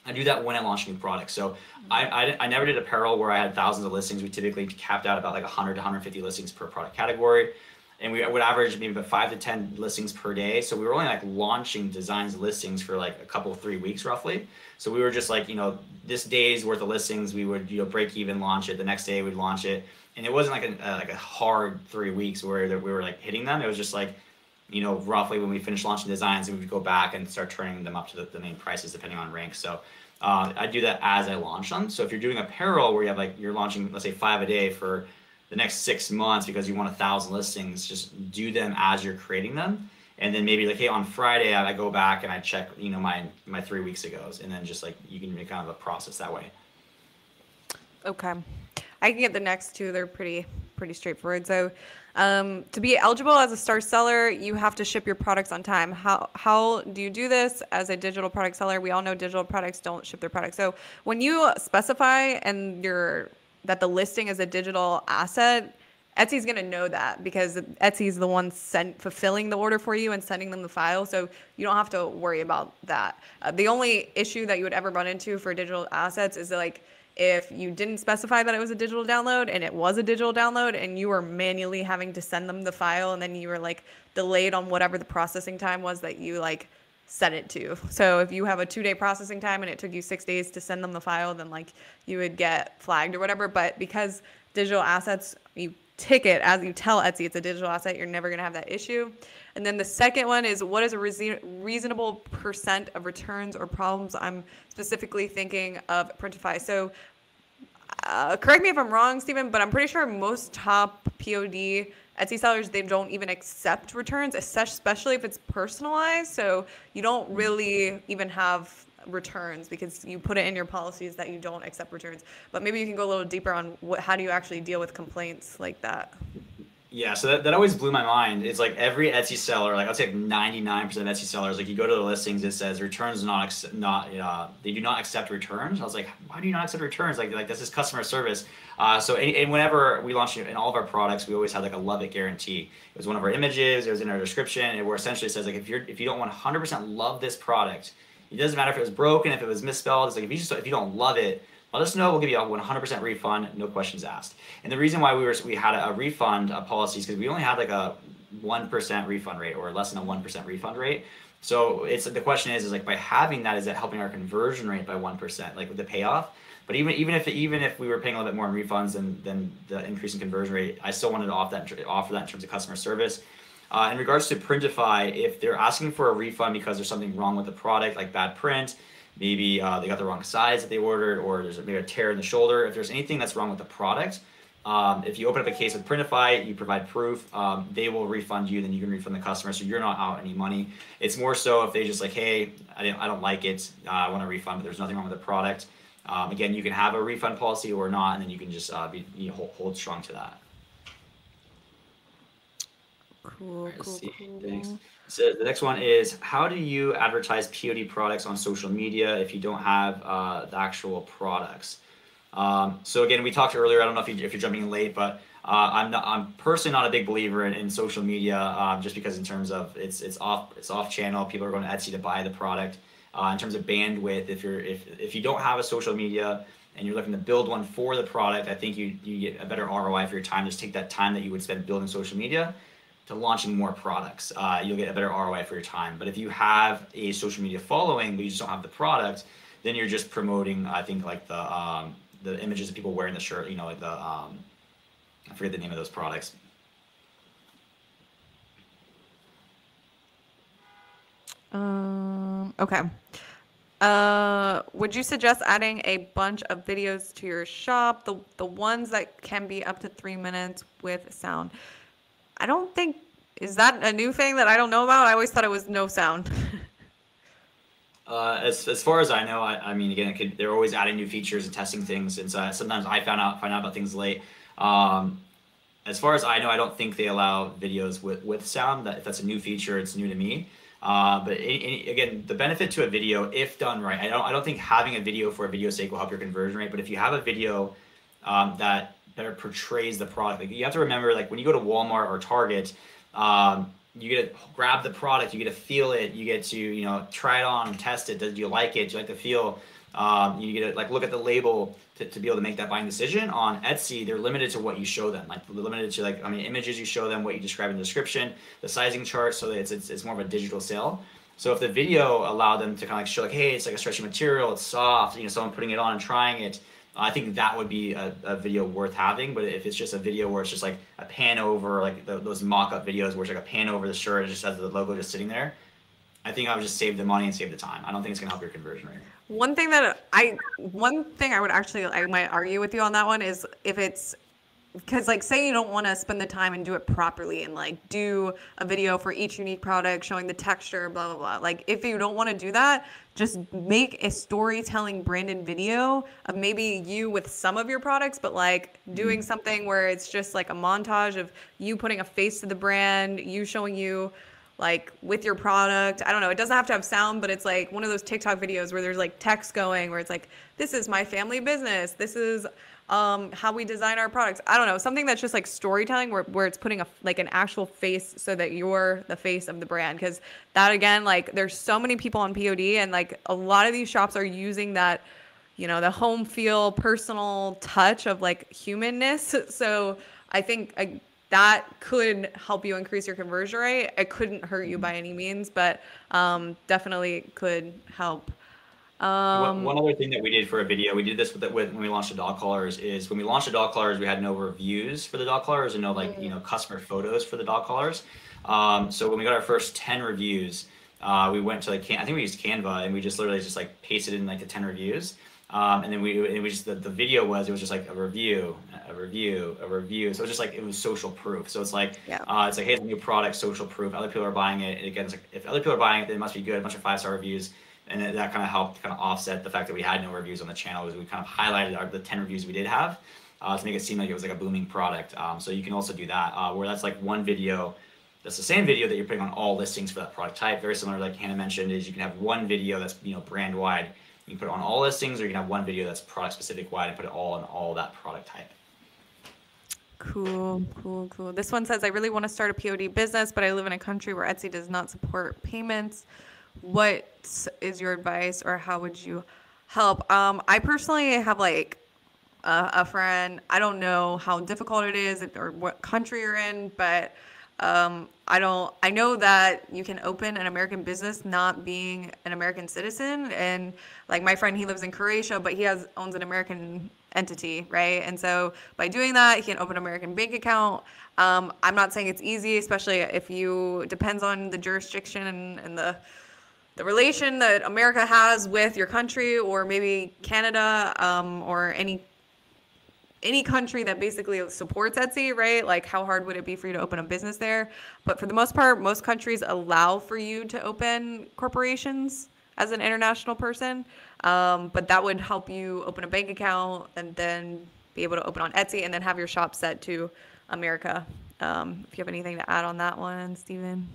I do that when I launch new products. So I, I, I never did apparel where I had thousands of listings. We typically capped out about like one hundred to one hundred fifty listings per product category. And we would average maybe about five to ten listings per day. So we were only like launching designs listings for like a couple, three weeks roughly. So we were just like, you know, this day's worth of listings, we would, you know, break even, launch it. The next day we'd launch it. And it wasn't like a, uh, like a hard three weeks where we were like hitting them. It was just like, you know, roughly when we finish launching designs, we would go back and start turning them up to the, the main prices depending on rank. So uh, I do that as I launch them. So if you're doing apparel where you have like, you're launching, let's say five a day for the next six months because you want a thousand listings, just do them as you're creating them. And then maybe like, hey, on Friday, I go back and I check, you know, my, my three weeks ago's, and then just like, you can make kind of a process that way. Okay. I can get the next two. They're pretty, pretty straightforward. So um, to be eligible as a star seller, you have to ship your products on time. How, how do you do this as a digital product seller? We all know digital products don't ship their products. So when you specify and you're, that the listing is a digital asset, Etsy's gonna know that because Etsy's the one sent, fulfilling the order for you and sending them the file. So you don't have to worry about that. Uh, the only issue that you would ever run into for digital assets is that, like, if you didn't specify that it was a digital download and it was a digital download and you were manually having to send them the file and then you were like delayed on whatever the processing time was that you like set it to. So if you have a two day processing time and it took you six days to send them the file, then like you would get flagged or whatever. But because digital assets, you tick it as you tell Etsy it's a digital asset, you're never going to have that issue. And then the second one is, what is a re- reasonable percent of returns or problems? I'm specifically thinking of Printify. So uh, correct me if I'm wrong, Stephen, but I'm pretty sure most top P O D Etsy sellers, they don't even accept returns, especially if it's personalized. So you don't really even have returns because you put it in your policies that you don't accept returns. But maybe you can go a little deeper on what, how do you actually deal with complaints like that? Yeah, so that, that always blew my mind. It's like every Etsy seller, like I'd say ninety-nine percent of Etsy sellers, like you go to the listings, it says returns not, ex- not uh, they do not accept returns. I was like, why do you not accept returns? Like, like this is customer service. Uh, so, and, and whenever we launched in all of our products, we always had like a love it guarantee. It was one of our images, it was in our description, and where essentially says like, if you're, if you don't one hundred percent love this product, it doesn't matter if it was broken, if it was misspelled, it's like, if you just, if you don't love it, let us know, we'll give you a one hundred percent refund, no questions asked. And the reason why we were we had a, a refund a policy is because we only had like a one percent refund rate or less than a one percent refund rate. So it's the question is, is like by having that, is that helping our conversion rate by one percent, like with the payoff? But even even if even if we were paying a little bit more in refunds than, than the increase in conversion rate, I still wanted to offer that, offer that in terms of customer service. Uh, in regards to Printify, if they're asking for a refund because there's something wrong with the product, like bad print, maybe uh, they got the wrong size that they ordered, or there's maybe a tear in the shoulder. If there's anything that's wrong with the product, um, if you open up a case with Printify, you provide proof, um, they will refund you, then you can refund the customer, so you're not out any money. It's more so if they just like, hey, I, didn't, I don't like it, uh, I want a refund, but there's nothing wrong with the product. Um, again, you can have a refund policy or not, and then you can just uh, be, you know, hold, hold strong to that. Cool, right, cool, cool. Thanks. So the next one is, how do you advertise P O D products on social media if you don't have uh, the actual products? Um, so again, we talked earlier, I don't know if, you, if you're jumping in late, but uh, I'm not, I'm personally not a big believer in, in social media, um, just because in terms of it's it's off it's off channel, people are going to Etsy to buy the product. Uh, in terms of bandwidth, if you're if if you don't have a social media and you're looking to build one for the product, I think you you get a better R O I for your time. Just take that time that you would spend building social media to launching more products. Uh, you'll get a better R O I for your time. But if you have a social media following, but you just don't have the product, then you're just promoting, I think, like the um, the images of people wearing the shirt, you know, like the, um, I forget the name of those products. Um, okay. Uh, would you suggest adding a bunch of videos to your shop? The, the ones that can be up to three minutes with sound. I don't think, is that a new thing that I don't know about? I always thought it was no sound. uh, as, as far as I know, I, I mean, again, it could, they're always adding new features and testing things. And so sometimes I found out, find out about things late. Um, as far as I know, I don't think they allow videos with, with sound. That, if that's a new feature, it's new to me. Uh, but any, any, again, the benefit to a video, if done right, I don't, I don't think having a video for a video's sake will help your conversion rate. But if you have a video um, that better portrays the product, like you have to remember, like when you go to Walmart or Target, um, you get to grab the product, you get to feel it, you get to, you know, try it on, test it. Do you like it? Do you like the feel? Um, you get to like look at the label to, to be able to make that buying decision. On Etsy, they're limited to what you show them, like limited to like, I mean, images you show them, what you describe in the description, the sizing chart, so that it's, it's, it's more of a digital sale. So if the video allowed them to kind of like show like, hey, it's like a stretchy material, it's soft, you know, someone putting it on and trying it, I think that would be a, a video worth having. But if it's just a video where it's just like a pan over, like the, those mock-up videos where it's like a pan over the shirt, it just has the logo just sitting there, I think I would just save the money and save the time. I don't think it's gonna help your conversion rate. One thing that I, one thing I would actually, I might argue with you on that one is if it's, because like say you don't want to spend the time and do it properly and like do a video for each unique product showing the texture, blah, blah, blah. Like if you don't want to do that, just make a storytelling branded video of maybe you with some of your products, but like doing something where it's just like a montage of you putting a face to the brand, you showing you like with your product. I don't know. It doesn't have to have sound, but it's like one of those TikTok videos where there's like text going where it's like, this is my family business. This is um, how we design our products. I don't know. Something that's just like storytelling where, where it's putting a, like an actual face so that you're the face of the brand. Cause that again, like there's so many people on P O D and like a lot of these shops are using that, you know, the home feel, personal touch of like humanness. So I think I, that could help you increase your conversion rate. It couldn't hurt you by any means, but um, definitely could help. Um, one, one other thing that we did for a video, we did this with, with when we launched the dog collars, is when we launched the dog collars, we had no reviews for the dog collars and no like you know customer photos for the dog collars. Um, so when we got our first ten reviews, uh, we went to like Can I think we used Canva and we just literally just like pasted in like the ten reviews. Um, and then we, it was just, the, the video was, it was just like a review, a review, a review. So it was just like, it was social proof. So it's like, yeah. uh, it's like, hey, it's a new product, social proof. Other people are buying it. And again, it's like, if other people are buying it, then it must be good. A bunch of five-star reviews. And that, that kind of helped kind of offset the fact that we had no reviews on the channel. We kind of highlighted our, the ten reviews we did have uh, to make it seem like it was like a booming product. Um, so you can also do that uh, where that's like one video. That's the same video that you're putting on all listings for that product type. Very similar, like Hannah mentioned, is you can have one video that's, you know, brand wide. You can put it on all listings, or you can have one video that's product specific wide and put it all on all that product type. Cool, cool, cool. This one says, I really want to start a P O D business, but I live in a country where Etsy does not support payments. What is your advice or how would you help? Um, I personally have like a, a friend, I don't know how difficult it is or what country you're in, but um, I don't, I know that you can open an American business not being an American citizen. And like my friend, he lives in Croatia, but he has owns an American entity, right? And so by doing that, he can open an American bank account. Um, I'm not saying it's easy, especially if you, depends on the jurisdiction and, and the, the relation that America has with your country or maybe Canada, um, or any any country that basically supports Etsy, right? Like how hard would it be for you to open a business there? But for the most part, most countries allow for you to open corporations as an international person. Um, but that would help you open a bank account and then be able to open on Etsy and then have your shop set to America. Um, if you have anything to add on that one, Steven.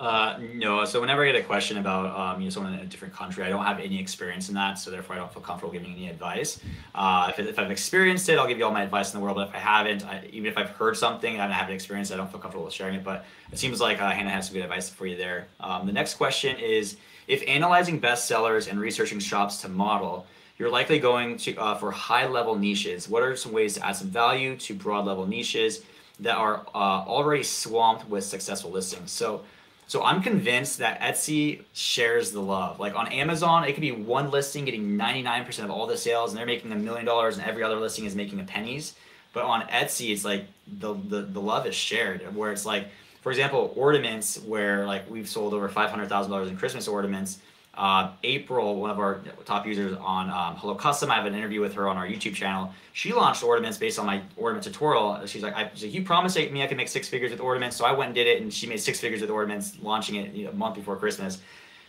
Uh, no. So whenever I get a question about, um, you know, someone in a different country, I don't have any experience in that. So therefore I don't feel comfortable giving any advice. Uh, if, if I've experienced it, I'll give you all my advice in the world. But if I haven't, I, even if I've heard something and I haven't experienced it, I don't feel comfortable with sharing it, but it seems like uh, Hannah has some good advice for you there. Um, the next question is, if analyzing bestsellers and researching shops to model, you're likely going to, uh, for high level niches, what are some ways to add some value to broad level niches? that are uh, already swamped with successful listings. So, so I'm convinced that Etsy shares the love. Like on Amazon, it could be one listing getting ninety-nine percent of all the sales and they're making a million dollars and every other listing is making the pennies. But on Etsy, it's like the, the, the love is shared, where it's like, for example, ornaments, where like we've sold over five hundred thousand dollars in Christmas ornaments. Uh, April, one of our top users on um, HelloCustom, I have an interview with her on our YouTube channel. She launched ornaments based on my ornament tutorial. She's like, I, she's like, you promised me I could make six figures with ornaments. So I went and did it, and she made six figures with ornaments, launching it, you know, a month before Christmas.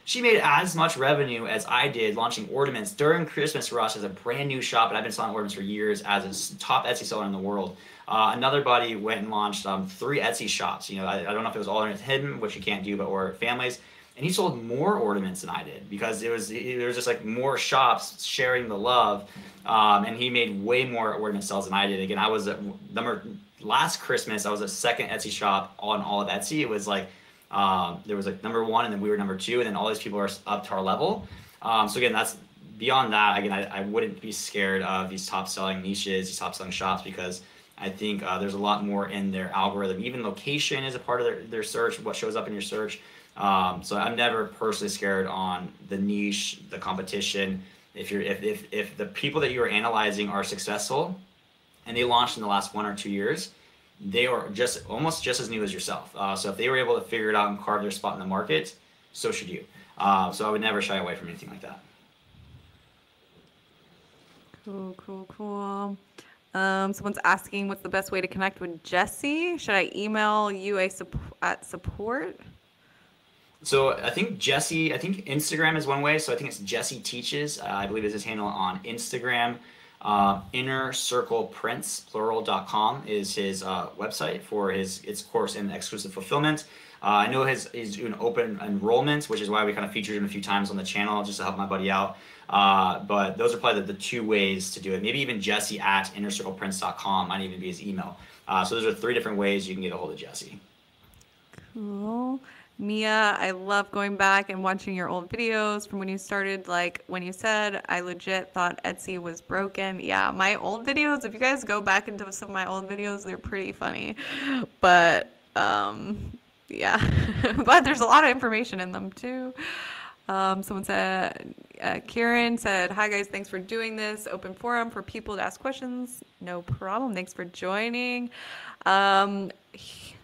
She made as much revenue as I did launching ornaments during Christmas for us as a brand new shop. And I've been selling ornaments for years as a top Etsy seller in the world. Uh, another buddy went and launched um, three Etsy shops. You know, I, I don't know if it was all ornaments hidden, which you can't do, but or families. And he sold more ornaments than I did because it was there was just like more shops sharing the love, um, and he made way more ornament sales than I did. Again, I was a, number last Christmas I was a second Etsy shop on all of Etsy. It was like um, there was like number one, and then we were number two, and then all these people are up to our level. Um, so again, that's beyond that. Again, I, I wouldn't be scared of these top selling niches, these top selling shops, because I think uh, there's a lot more in their algorithm. Even location is a part of their, their search. What shows up in your search. Um, so I'm never personally scared on the niche, the competition. If you're, if, if, if the people that you are analyzing are successful and they launched in the last one or two years, they are just almost just as new as yourself. Uh, so if they were able to figure it out and carve their spot in the market, so should you. Uh, so I would never shy away from anything like that. Cool, cool, cool. Um, someone's asking what's the best way to connect with Jesse? Should I email you a sup- at support? So I think Jesse, I think Instagram is one way. So I think it's Jesse Teaches. Uh, I believe is his handle on Instagram. Uh, InnerCirclePrints, plural dot com is his uh, website for his its course in exclusive fulfillment. Uh, I know his is doing open enrollment, which is why we kind of featured him a few times on the channel just to help my buddy out. Uh, but those are probably the, the two ways to do it. Maybe even Jesse at inner circle prints dot com might even be his email. Uh, so those are three different ways you can get a hold of Jesse. Cool. Mia, I love going back and watching your old videos from when you started. Like when you said, I legit thought Etsy was broken. Yeah, my old videos, if you guys go back into some of my old videos, they're pretty funny. But um, yeah, but there's a lot of information in them too. Um, someone said, uh, Karen said, hi guys, thanks for doing this. Open forum for people to ask questions. No problem. Thanks for joining. Um,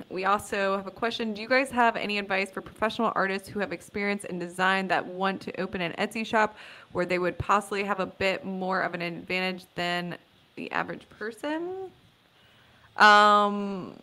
we also have a question. Do you guys have any advice for professional artists who have experience in design that want to open an Etsy shop where they would possibly have a bit more of an advantage than the average person? Um,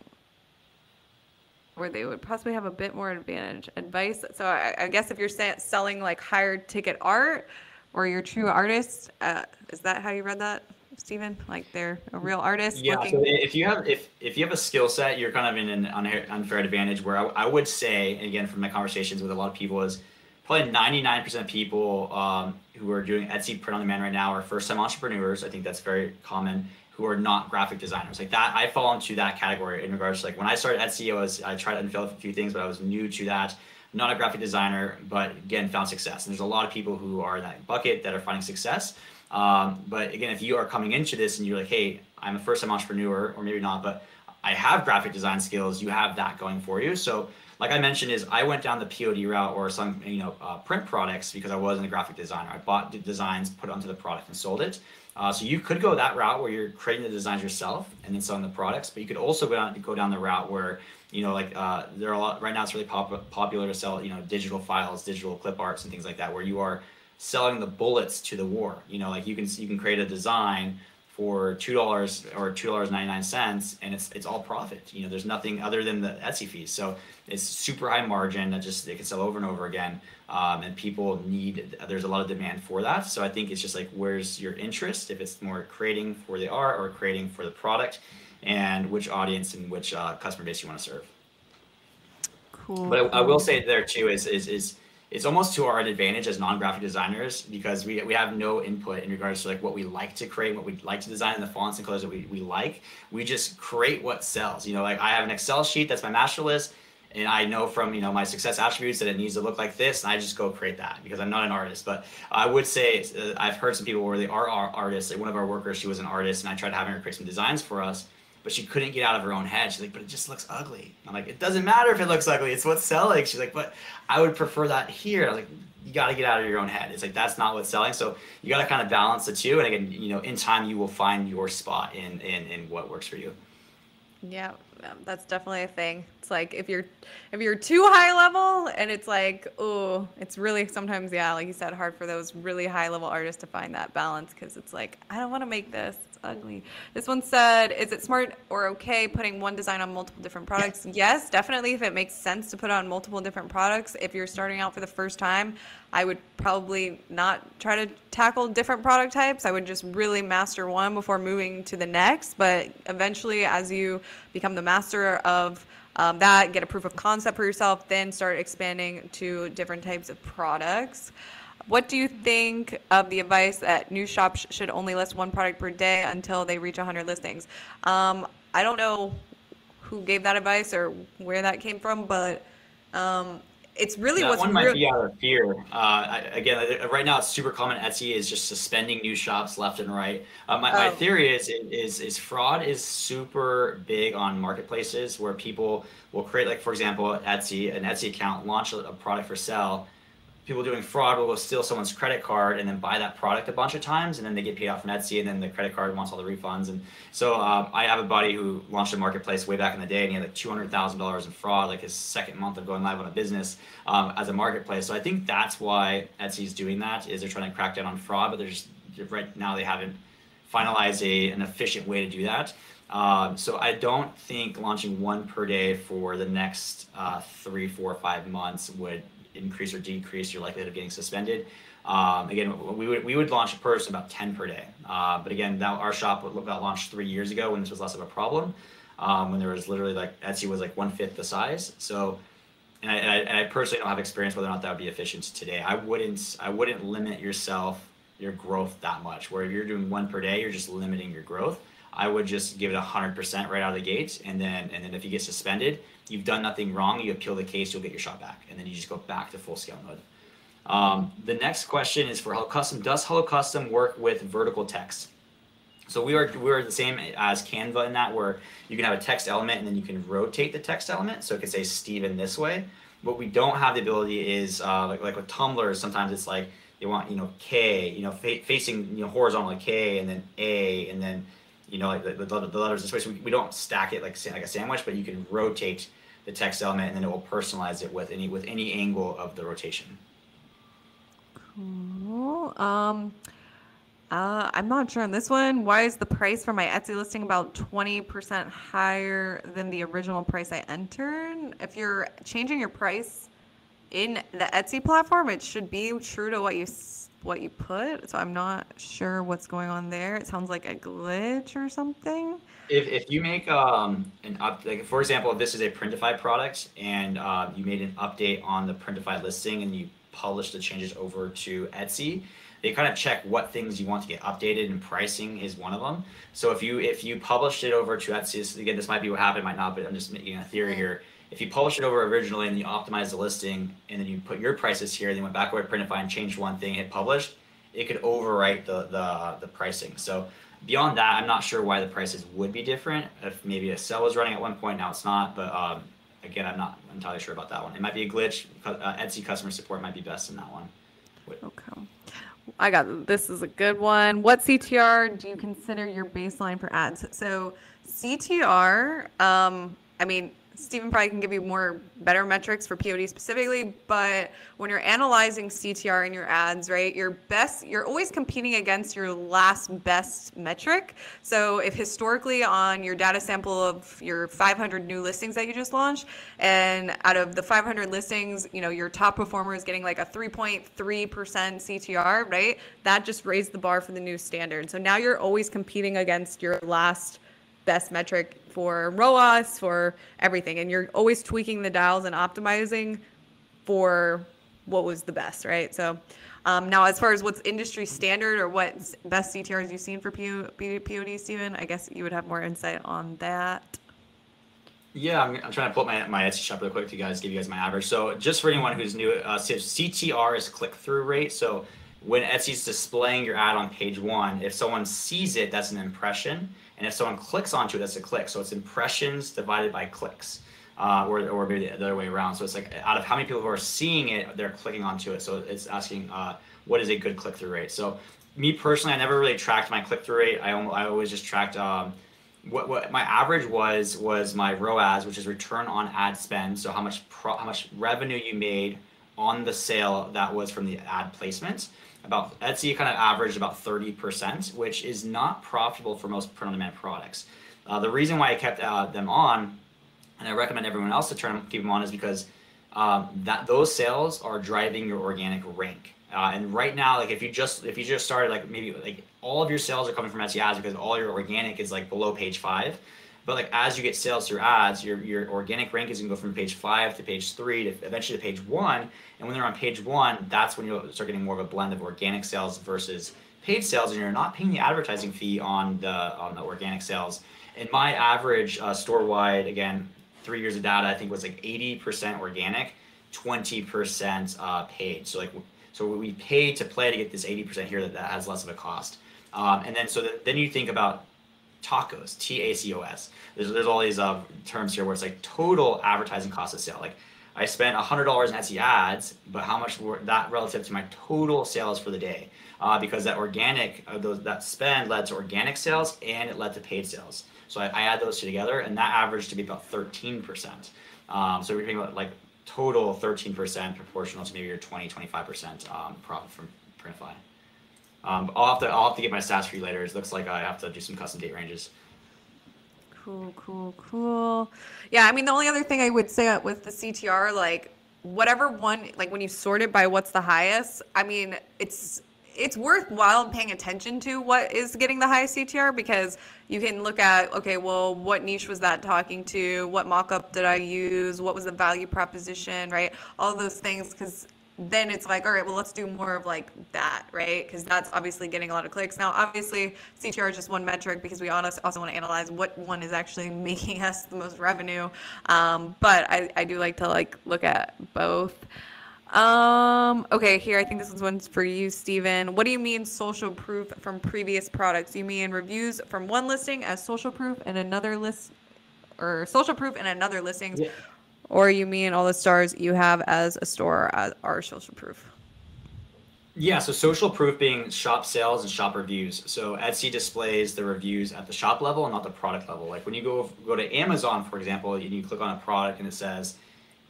where they would possibly have a bit more advantage advice. So I, I guess if you're selling like higher ticket art or you're a true artist, uh, is that how you read that, Steven? Like they're a real artist? Yeah. Looking- so if you have, if, if you have a skill set, you're kind of in an unfair advantage where I, I would say, and again, from my conversations with a lot of people is probably ninety-nine percent of people um, who are doing Etsy print on demand right now are first time entrepreneurs. I think that's very common. Who are not graphic designers like that. I fall into that category in regards to like when I started Etsy, I was, I tried and failed a few things, but I was new to that. Not a graphic designer, but again, found success. And there's a lot of people who are in that bucket that are finding success. Um, but again, if you are coming into this and you're like, hey, I'm a first time entrepreneur, or maybe not, but I have graphic design skills, you have that going for you. So like I mentioned is I went down the P O D route or some, you know, uh, print products because I wasn't a graphic designer. I bought designs, put it onto the product and sold it. Uh, so you could go that route where you're creating the designs yourself and then selling the products, but you could also go down, go down the route where, you know, like uh, there are a lot, right now it's really pop, popular to sell, you know, digital files, digital clip arts and things like that, where you are selling the bullets to the war. You know, like you can you can create a design for two dollars or two dollars and ninety-nine cents and it's it's all profit. You know, there's nothing other than the Etsy fees. So it's super high margin that just they can sell over and over again. Um, and people need, there's a lot of demand for that. So I think it's just like, where's your interest? If it's more creating for the art or creating for the product and which audience and which uh, customer base you want to serve. Cool. But I, I will say there too is, is, is it's almost to our advantage as non-graphic designers because we, we have no input in regards to like what we like to create, what we like to design and the fonts and colors that we, we like. We just create what sells. You know, like I have an Excel sheet, that's my master list. And I know from, you know, my success attributes that it needs to look like this. And I just go create that because I'm not an artist. But I would say uh, I've heard some people where they are artists. Like one of our workers, she was an artist and I tried having her create some designs for us. but she couldn't get out of her own head. She's like, but it just looks ugly. I'm like, it doesn't matter if it looks ugly. It's what's selling. She's like, but I would prefer that here. I was like, you got to get out of your own head. It's like, that's not what's selling. So you got to kind of balance the two. And again, you know, in time, you will find your spot in, in, in what works for you. Yeah, that's definitely a thing. It's like if you're if you're too high level and it's like, oh, it's really sometimes, yeah, like you said, hard for those really high level artists to find that balance, because it's like, I don't want to make this, it's ugly. This one said, is it smart or okay putting one design on multiple different products? Yes, definitely. If it makes sense to put on multiple different products, if you're starting out for the first time, I would probably not try to tackle different product types. I would just really master one before moving to the next. But eventually, as you become the master of um, that, get a proof of concept for yourself, then start expanding to different types of products. What do you think of the advice that new shops should only list one product per day until they reach one hundred listings? Um, I don't know who gave that advice or where that came from, but um, it's really that what's one might be out of fear. Uh, I, again, right now it's super common. Etsy is just suspending new shops left and right. Uh, my, oh. my theory is, is is fraud is super big on marketplaces where people will create, like, for example, Etsy, an Etsy account, launch a product for sale. People doing fraud will go steal someone's credit card and then buy that product a bunch of times, and then they get paid off from Etsy, and then the credit card wants all the refunds. And so um, I have a buddy who launched a marketplace way back in the day, and he had like two hundred thousand dollars in fraud, like his second month of going live on a business um, as a marketplace. So I think that's why Etsy's doing that, is they're trying to crack down on fraud, but they're just, right now they haven't finalized a, an efficient way to do that. Um, so I don't think launching one per day for the next uh, three, four, five months would increase or decrease your likelihood of getting suspended. Um, again, we would we would launch a person about ten per day. Uh, but again, now our shop got launched three years ago when this was less of a problem, um, when there was literally like Etsy was like one fifth the size. So, and I, and I, and I personally don't have experience whether or not that would be efficient today. I wouldn't I wouldn't limit yourself your growth that much. Where if you're doing one per day, you're just limiting your growth. I would just give it one hundred percent right out of the gate, and then and then if you get suspended, you've done nothing wrong, you appeal the case, you'll get your shot back, and then you just go back to full scale mode. Um, the next question is for HelloCustom. Does HelloCustom work with vertical text? So we are we're the same as Canva in that, where you can have a text element and then you can rotate the text element, so it can say Steven this way. What we don't have the ability is uh, like like with Tumblr, sometimes it's like you want you know K, you know fa facing you know horizontal K, and then A, and then you know, like the, the, the letters this way. So we, we don't stack it like like a sandwich, but you can rotate the text element, and then it will personalize it with any with any angle of the rotation. Cool. Um, uh, I'm not sure on this one. Why is the price for my Etsy listing about twenty percent higher than the original price I entered? If you're changing your price in the Etsy platform, it should be true to what you what you put. So I'm not sure what's going on there. It sounds like a glitch or something. If, if you make um, an up, like for example, if this is a Printify product and uh, you made an update on the Printify listing and you publish the changes over to Etsy, they kind of check what things you want to get updated, and pricing is one of them. So if you if you published it over to Etsy, this, again, this might be what happened, might not, but I'm just making a theory here. If you publish it over originally and you optimize the listing and then you put your prices here, then went back over to Printify and changed one thing, hit publish, it could overwrite the, the the pricing. So beyond that, I'm not sure why the prices would be different. If maybe a sale was running at one point, now it's not. But um, again, I'm not entirely sure about that one. It might be a glitch. Uh, Etsy customer support might be best in that one. Okay. I got this is a good one. What C T R do you consider your baseline for ads? So C T R, um, I mean, Stephen probably can give you more better metrics for P O D specifically, but when you're analyzing C T R in your ads, right, your best, you're always competing against your last best metric. So if historically on your data sample of your five hundred new listings that you just launched, and out of the five hundred listings, you know, your top performer is getting like a three point three percent C T R, right? That just raised the bar for the new standard. So now you're always competing against your last best metric for ROAS, for everything, and you're always tweaking the dials and optimizing for what was the best, right? So um, now as far as what's industry standard or what best C T Rs you've seen for P O D, Steven, I guess you would have more insight on that. Yeah, I'm, I'm trying to pull up my, my Etsy shop real quick to you guys, give you guys my average. So just for anyone who's new, uh, C T R is click-through rate. So when Etsy's displaying your ad on page one, if someone sees it, that's an impression. And if someone clicks onto it, that's a click. So it's impressions divided by clicks, uh, or, or maybe the other way around. So it's like out of how many people who are seeing it, they're clicking onto it. So it's asking uh, what is a good click-through rate? So me personally, I never really tracked my click-through rate. I, I always just tracked um, what, what my average was, was my ROAS, which is return on ad spend. So how much, pro, how much revenue you made on the sale that was from the ad placement. About Etsy kind of averaged about thirty percent, which is not profitable for most print-on-demand products. Uh, the reason why I kept uh, them on, and I recommend everyone else to turn keep them on, is because um, that those sales are driving your organic rank. Uh, and right now, like if you just if you just started, like maybe like all of your sales are coming from Etsy ads because all your organic is like below page five. But like as you get sales through ads, your your organic rank is gonna go from page five to page three to eventually to page one. And when they're on page one, that's when you'll start getting more of a blend of organic sales versus paid sales, and you're not paying the advertising fee on the on the organic sales. And my average uh, store-wide, again, three years of data, I think was like eighty percent organic, twenty percent uh, paid. So like so we pay to play to get this eighty percent here that, that has less of a cost. Um, and then so that, then you think about TACOS, T A C O S. There's, there's all these uh, terms here where it's like total advertising cost of sale. Like I spent one hundred dollars in Etsy ads, but how much were that relative to my total sales for the day? Uh, because that organic, uh, those, that spend led to organic sales and it led to paid sales. So I, I add those two together and that averaged to be about thirteen percent. Um, so we're thinking about like total thirteen percent proportional to maybe your twenty, twenty-five percent um, profit from Printify. Um, I'll have to I'll have to get my stats for you later. It looks like I have to do some custom date ranges. Cool, cool, cool. Yeah, I mean the only other thing I would say with the C T R, like whatever one, like when you sort it by what's the highest, I mean it's it's worthwhile paying attention to what is getting the highest C T R, because you can look at, okay, well, what niche was that talking to? What mock-up did I use? What was the value proposition, right? All those things, because then it's like, all right, well, let's do more of like that, right? Because that's obviously getting a lot of clicks. Now, obviously, C T R is just one metric because we also want to analyze what one is actually making us the most revenue. Um, but I, I do like to like look at both. Um, okay, here, I think this one's for you, Steven. What do you mean social proof from previous products? You mean reviews from one listing as social proof and another list, or social proof and another listings? Yeah. Or you mean all the stars you have as a store are social proof? Yeah, so social proof being shop sales and shop reviews. So Etsy displays the reviews at the shop level and not the product level. Like when you go go to Amazon, for example, and you click on a product and it says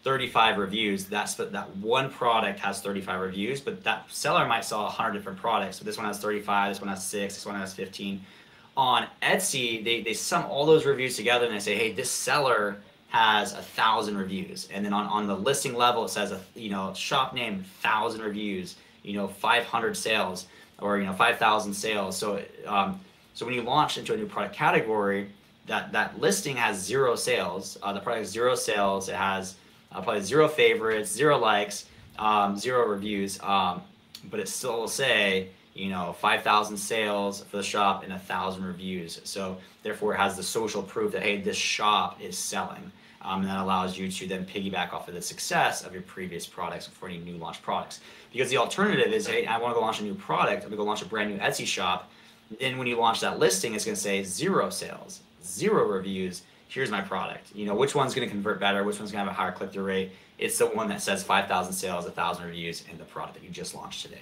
thirty-five reviews, that's the, that one product has thirty-five reviews, but that seller might sell one hundred different products. So this one has thirty-five, this one has six, this one has fifteen. On Etsy, they, they sum all those reviews together and they say, hey, this seller has a thousand reviews. And then on, on the listing level, it says, a, you know, shop name, thousand reviews, you know, five hundred sales, or, you know, five thousand sales. So, um, so when you launch into a new product category, that, that listing has zero sales, uh, the product has zero sales. It has uh, probably zero favorites, zero likes, um, zero reviews. Um, but it still will say, you know, five thousand sales for the shop and a thousand reviews. So therefore it has the social proof that, hey, this shop is selling. Um, and that allows you to then piggyback off of the success of your previous products for any new launch products. Because the alternative is, hey, I want to go launch a new product. I'm going to go launch a brand new Etsy shop. Then when you launch that listing, it's going to say zero sales, zero reviews. Here's my product. You know, which one's going to convert better? Which one's going to have a higher click-through rate? It's the one that says five thousand sales, one thousand reviews, and the product that you just launched today.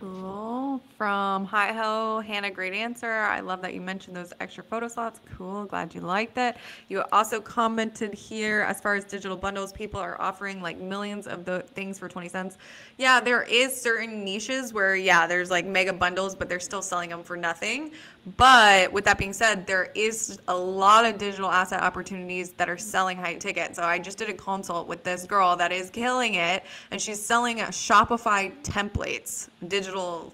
Cool. From Hi Ho, Hannah, great answer. I love that you mentioned those extra photo slots. Cool. Glad you liked it. You also commented here, as far as digital bundles, people are offering like millions of the things for twenty cents. Yeah, there is certain niches where, yeah, there's like mega bundles, but they're still selling them for nothing. But with that being said, there is a lot of digital asset opportunities that are selling high ticket. So I just did a consult with this girl that is killing it, and she's selling a Shopify templates, digital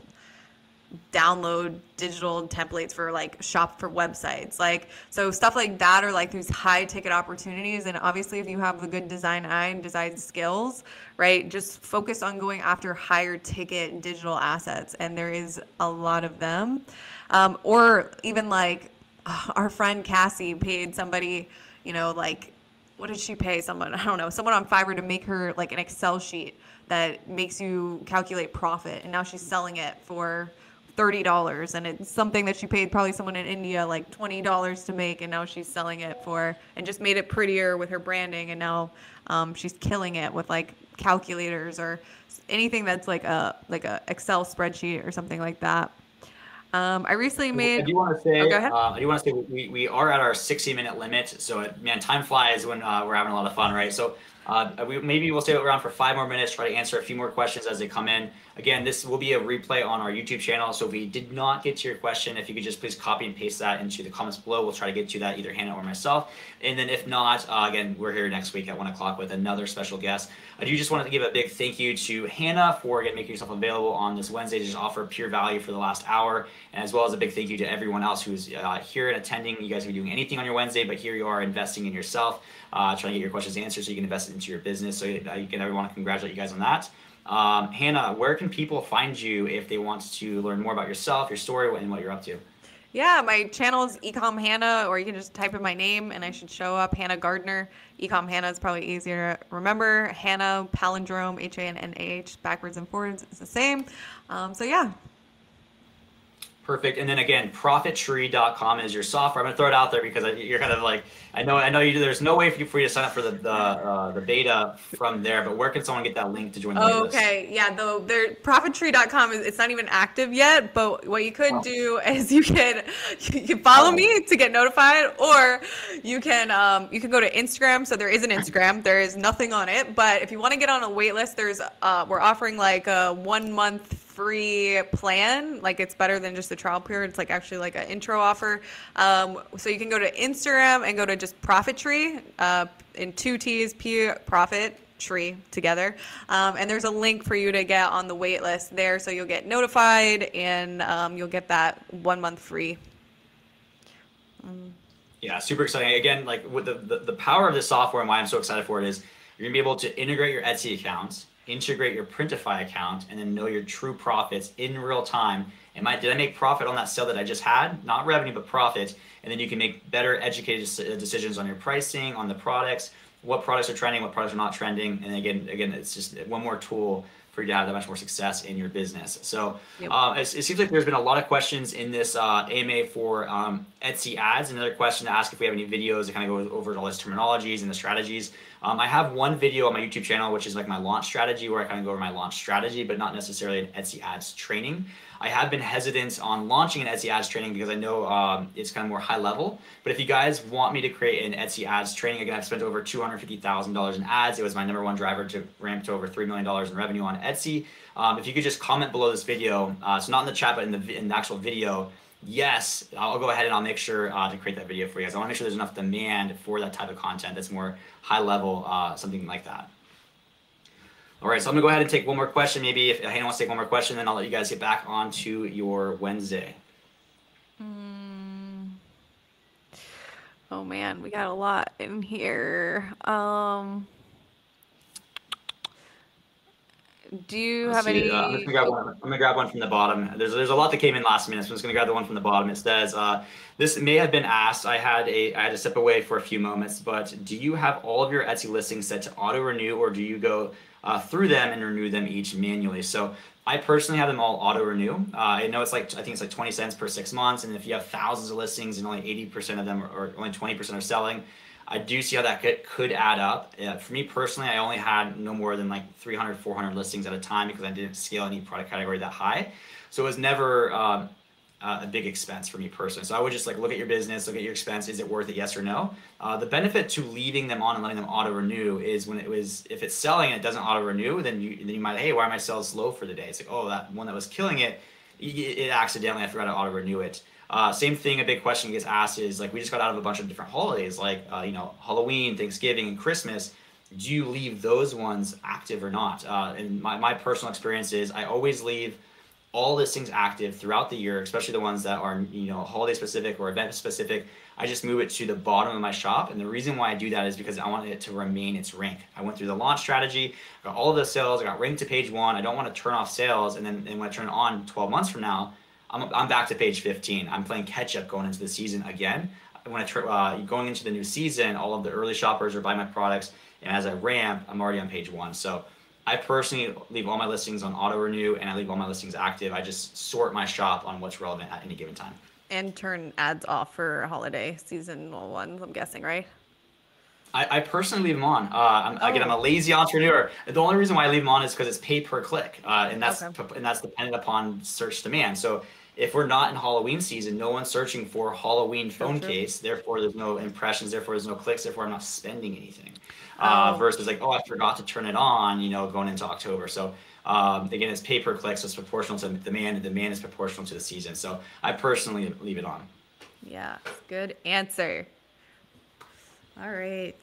download digital templates for like shop for websites. Like, so stuff like that are like these high ticket opportunities. And obviously if you have a good design eye and design skills, right, just focus on going after higher ticket digital assets. And there is a lot of them. Um, or even like our friend Cassie paid somebody, you know, like what did she pay someone? I don't know, someone on Fiverr to make her like an Excel sheet that makes you calculate profit. And now she's selling it for thirty dollars. And it's something that she paid probably someone in India like twenty dollars to make. And now she's selling it for, and just made it prettier with her branding. And now um, she's killing it with like calculators or anything that's like a, like a Excel spreadsheet or something like that. Um, I recently made. I do want to say. Oh, go ahead. Uh, I do want to say we, we are at our sixty minute limit. So man, time flies when uh, we're having a lot of fun, right? So uh, we, maybe we'll stay around for five more minutes, try to answer a few more questions as they come in. Again, this will be a replay on our YouTube channel. So if we did not get to your question, if you could just please copy and paste that into the comments below, we'll try to get to that, either Hannah or myself. And then if not, uh, again, we're here next week at one o'clock with another special guest. I do just want to give a big thank you to Hannah for again, making yourself available on this Wednesday to just offer pure value for the last hour. And as well as a big thank you to everyone else who's uh, here and attending. You guys are doing anything on your Wednesday, but here you are investing in yourself, uh, trying to get your questions answered so you can invest it into your business. So you, I can, everyone, congratulate you guys on that. Um, Hannah, where can people find you if they want to learn more about yourself, your story, and what you're up to? Yeah, my channel is Ecom Hannah, or you can just type in my name and I should show up. Hannah Gardner. Ecom Hannah is probably easier to remember. Hannah, palindrome, H A N N A H, backwards and forwards. It's the same. Um, so yeah. Perfect. And then again, profit tree dot com is your software. I'm going to throw it out there because you're kind of like, I know, I know you do. There's no way for you, for you to sign up for the the, uh, the beta from there, but where can someone get that link to join the oh, list? Okay. Yeah. Though there, profit tree dot com is, it's not even active yet, but what you could oh. do is you can, you can follow oh. me to get notified, or you can, um, you can go to Instagram. So there is an Instagram, there is nothing on it, but if you want to get on a wait list, there's, uh, we're offering like a one month free plan. Like it's better than just a trial period. It's like actually like an intro offer. Um, so you can go to Instagram and go to just ProfitTree, uh, in two T's, P Profit Tree together. Um, and there's a link for you to get on the wait list there. So you'll get notified and, um, you'll get that one month free. Um, yeah. Super exciting. Again, like with the, the, the power of this software and why I'm so excited for it is you're gonna be able to integrate your Etsy accounts, integrate your Printify account, and then know your true profits in real time. Am I, did I make profit on that sale that I just had? Not revenue, but profit. And then you can make better educated decisions on your pricing, on the products, what products are trending, what products are not trending. And again, again, it's just one more tool for you to have that much more success in your business. So yep. uh, it, it seems like there's been a lot of questions in this uh, A M A for um, Etsy ads. Another question to ask if we have any videos that kind of go over all these terminologies and the strategies. Um, I have one video on my YouTube channel, which is like my launch strategy, where I kind of go over my launch strategy, but not necessarily an Etsy ads training. I have been hesitant on launching an Etsy ads training because I know um, it's kind of more high level. But if you guys want me to create an Etsy ads training, again, I've spent over two hundred fifty thousand dollars in ads. It was my number one driver to ramp to over three million dollars in revenue on Etsy. Um, if you could just comment below this video, uh, so not in the chat, but in the, in the actual video, yes, I'll go ahead and I'll make sure uh, to create that video for you guys. I want to make sure there's enough demand for that type of content that's more high level, uh, something like that. All right, so I'm gonna go ahead and take one more question. Maybe if Hannah wants to take one more question, then I'll let you guys get back onto your Wednesday. Mm. Oh man, we got a lot in here. Um, do you Let's have see. any? Uh, I'm, gonna grab one. I'm gonna grab one from the bottom. There's there's a lot that came in last minute, so I'm just gonna grab the one from the bottom. It says, uh, this may have been asked. I had a I had to step away for a few moments, but do you have all of your Etsy listings set to auto renew, or do you go Uh, through them and renew them each manually? So I personally have them all auto renew. Uh, I know it's like, I think it's like twenty cents per six months. And if you have thousands of listings and only eighty percent of them are, or only twenty percent are selling, I do see how that could, could add up. Uh, for me personally, I only had no more than like three hundred, four hundred listings at a time because I didn't scale any product category that high. So it was never uh, Uh, a big expense for me personally. So I would just like look at your business, look at your expense. Is it worth it? Yes or no? Uh, the benefit to leaving them on and letting them auto renew is when it was, if it's selling and it doesn't auto renew, then you, then you might, hey, why are my sales low for the day? It's like, oh, that one that was killing it, it accidentally, I forgot to auto renew it. Uh, same thing, a big question gets asked is like, we just got out of a bunch of different holidays, like, uh, you know, Halloween, Thanksgiving, and Christmas. Do you leave those ones active or not? Uh, and my, my personal experience is I always leave all listings active throughout the year, especially the ones that are, you know, holiday specific or event specific. I just move it to the bottom of my shop. And the reason why I do that is because I want it to remain its rank. I went through the launch strategy, got all of the sales, I got ranked to page one. I don't want to turn off sales. And then and when I turn it on twelve months from now, I'm, I'm back to page fifteen. I'm playing catch up going into the season again. when I try, uh, going into the new season, all of the early shoppers are buying my products, and as I ramp, I'm already on page one. So I personally leave all my listings on auto renew, and I leave all my listings active. I just sort my shop on what's relevant at any given time. And turn ads off for holiday seasonal ones, I'm guessing, right? I, I personally leave them on. Uh, I'm, oh. Again, I'm a lazy entrepreneur. The only reason why I leave them on is because it's pay per click, uh, and that's okay. and that's dependent upon search demand. So if we're not in Halloween season, no one's searching for Halloween phone case. Therefore, there's no impressions. Therefore, there's no clicks. Therefore, I'm not spending anything. Uh, oh. Versus like, oh, I forgot to turn it on, you know, going into October. So um, again, it's pay per click, so it's proportional to demand, and demand is proportional to the season. So I personally leave it on. Yeah, good answer. All right.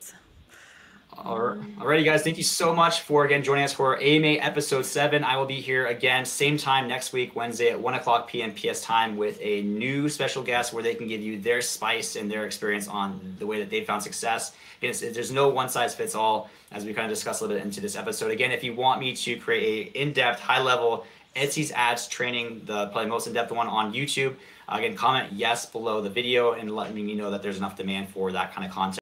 All right, you guys, thank you so much for, again, joining us for A M A episode seven. I will be here again, same time next week, Wednesday at one o'clock p m P S time, with a new special guest where they can give you their spice and their experience on the way that they found success. It's, there's no one size fits all, as we kind of discussed a little bit into this episode. Again, if you want me to create a in-depth, high-level Etsy's ads training, the probably most in-depth one on YouTube, again, comment yes below the video and let me know that there's enough demand for that kind of content.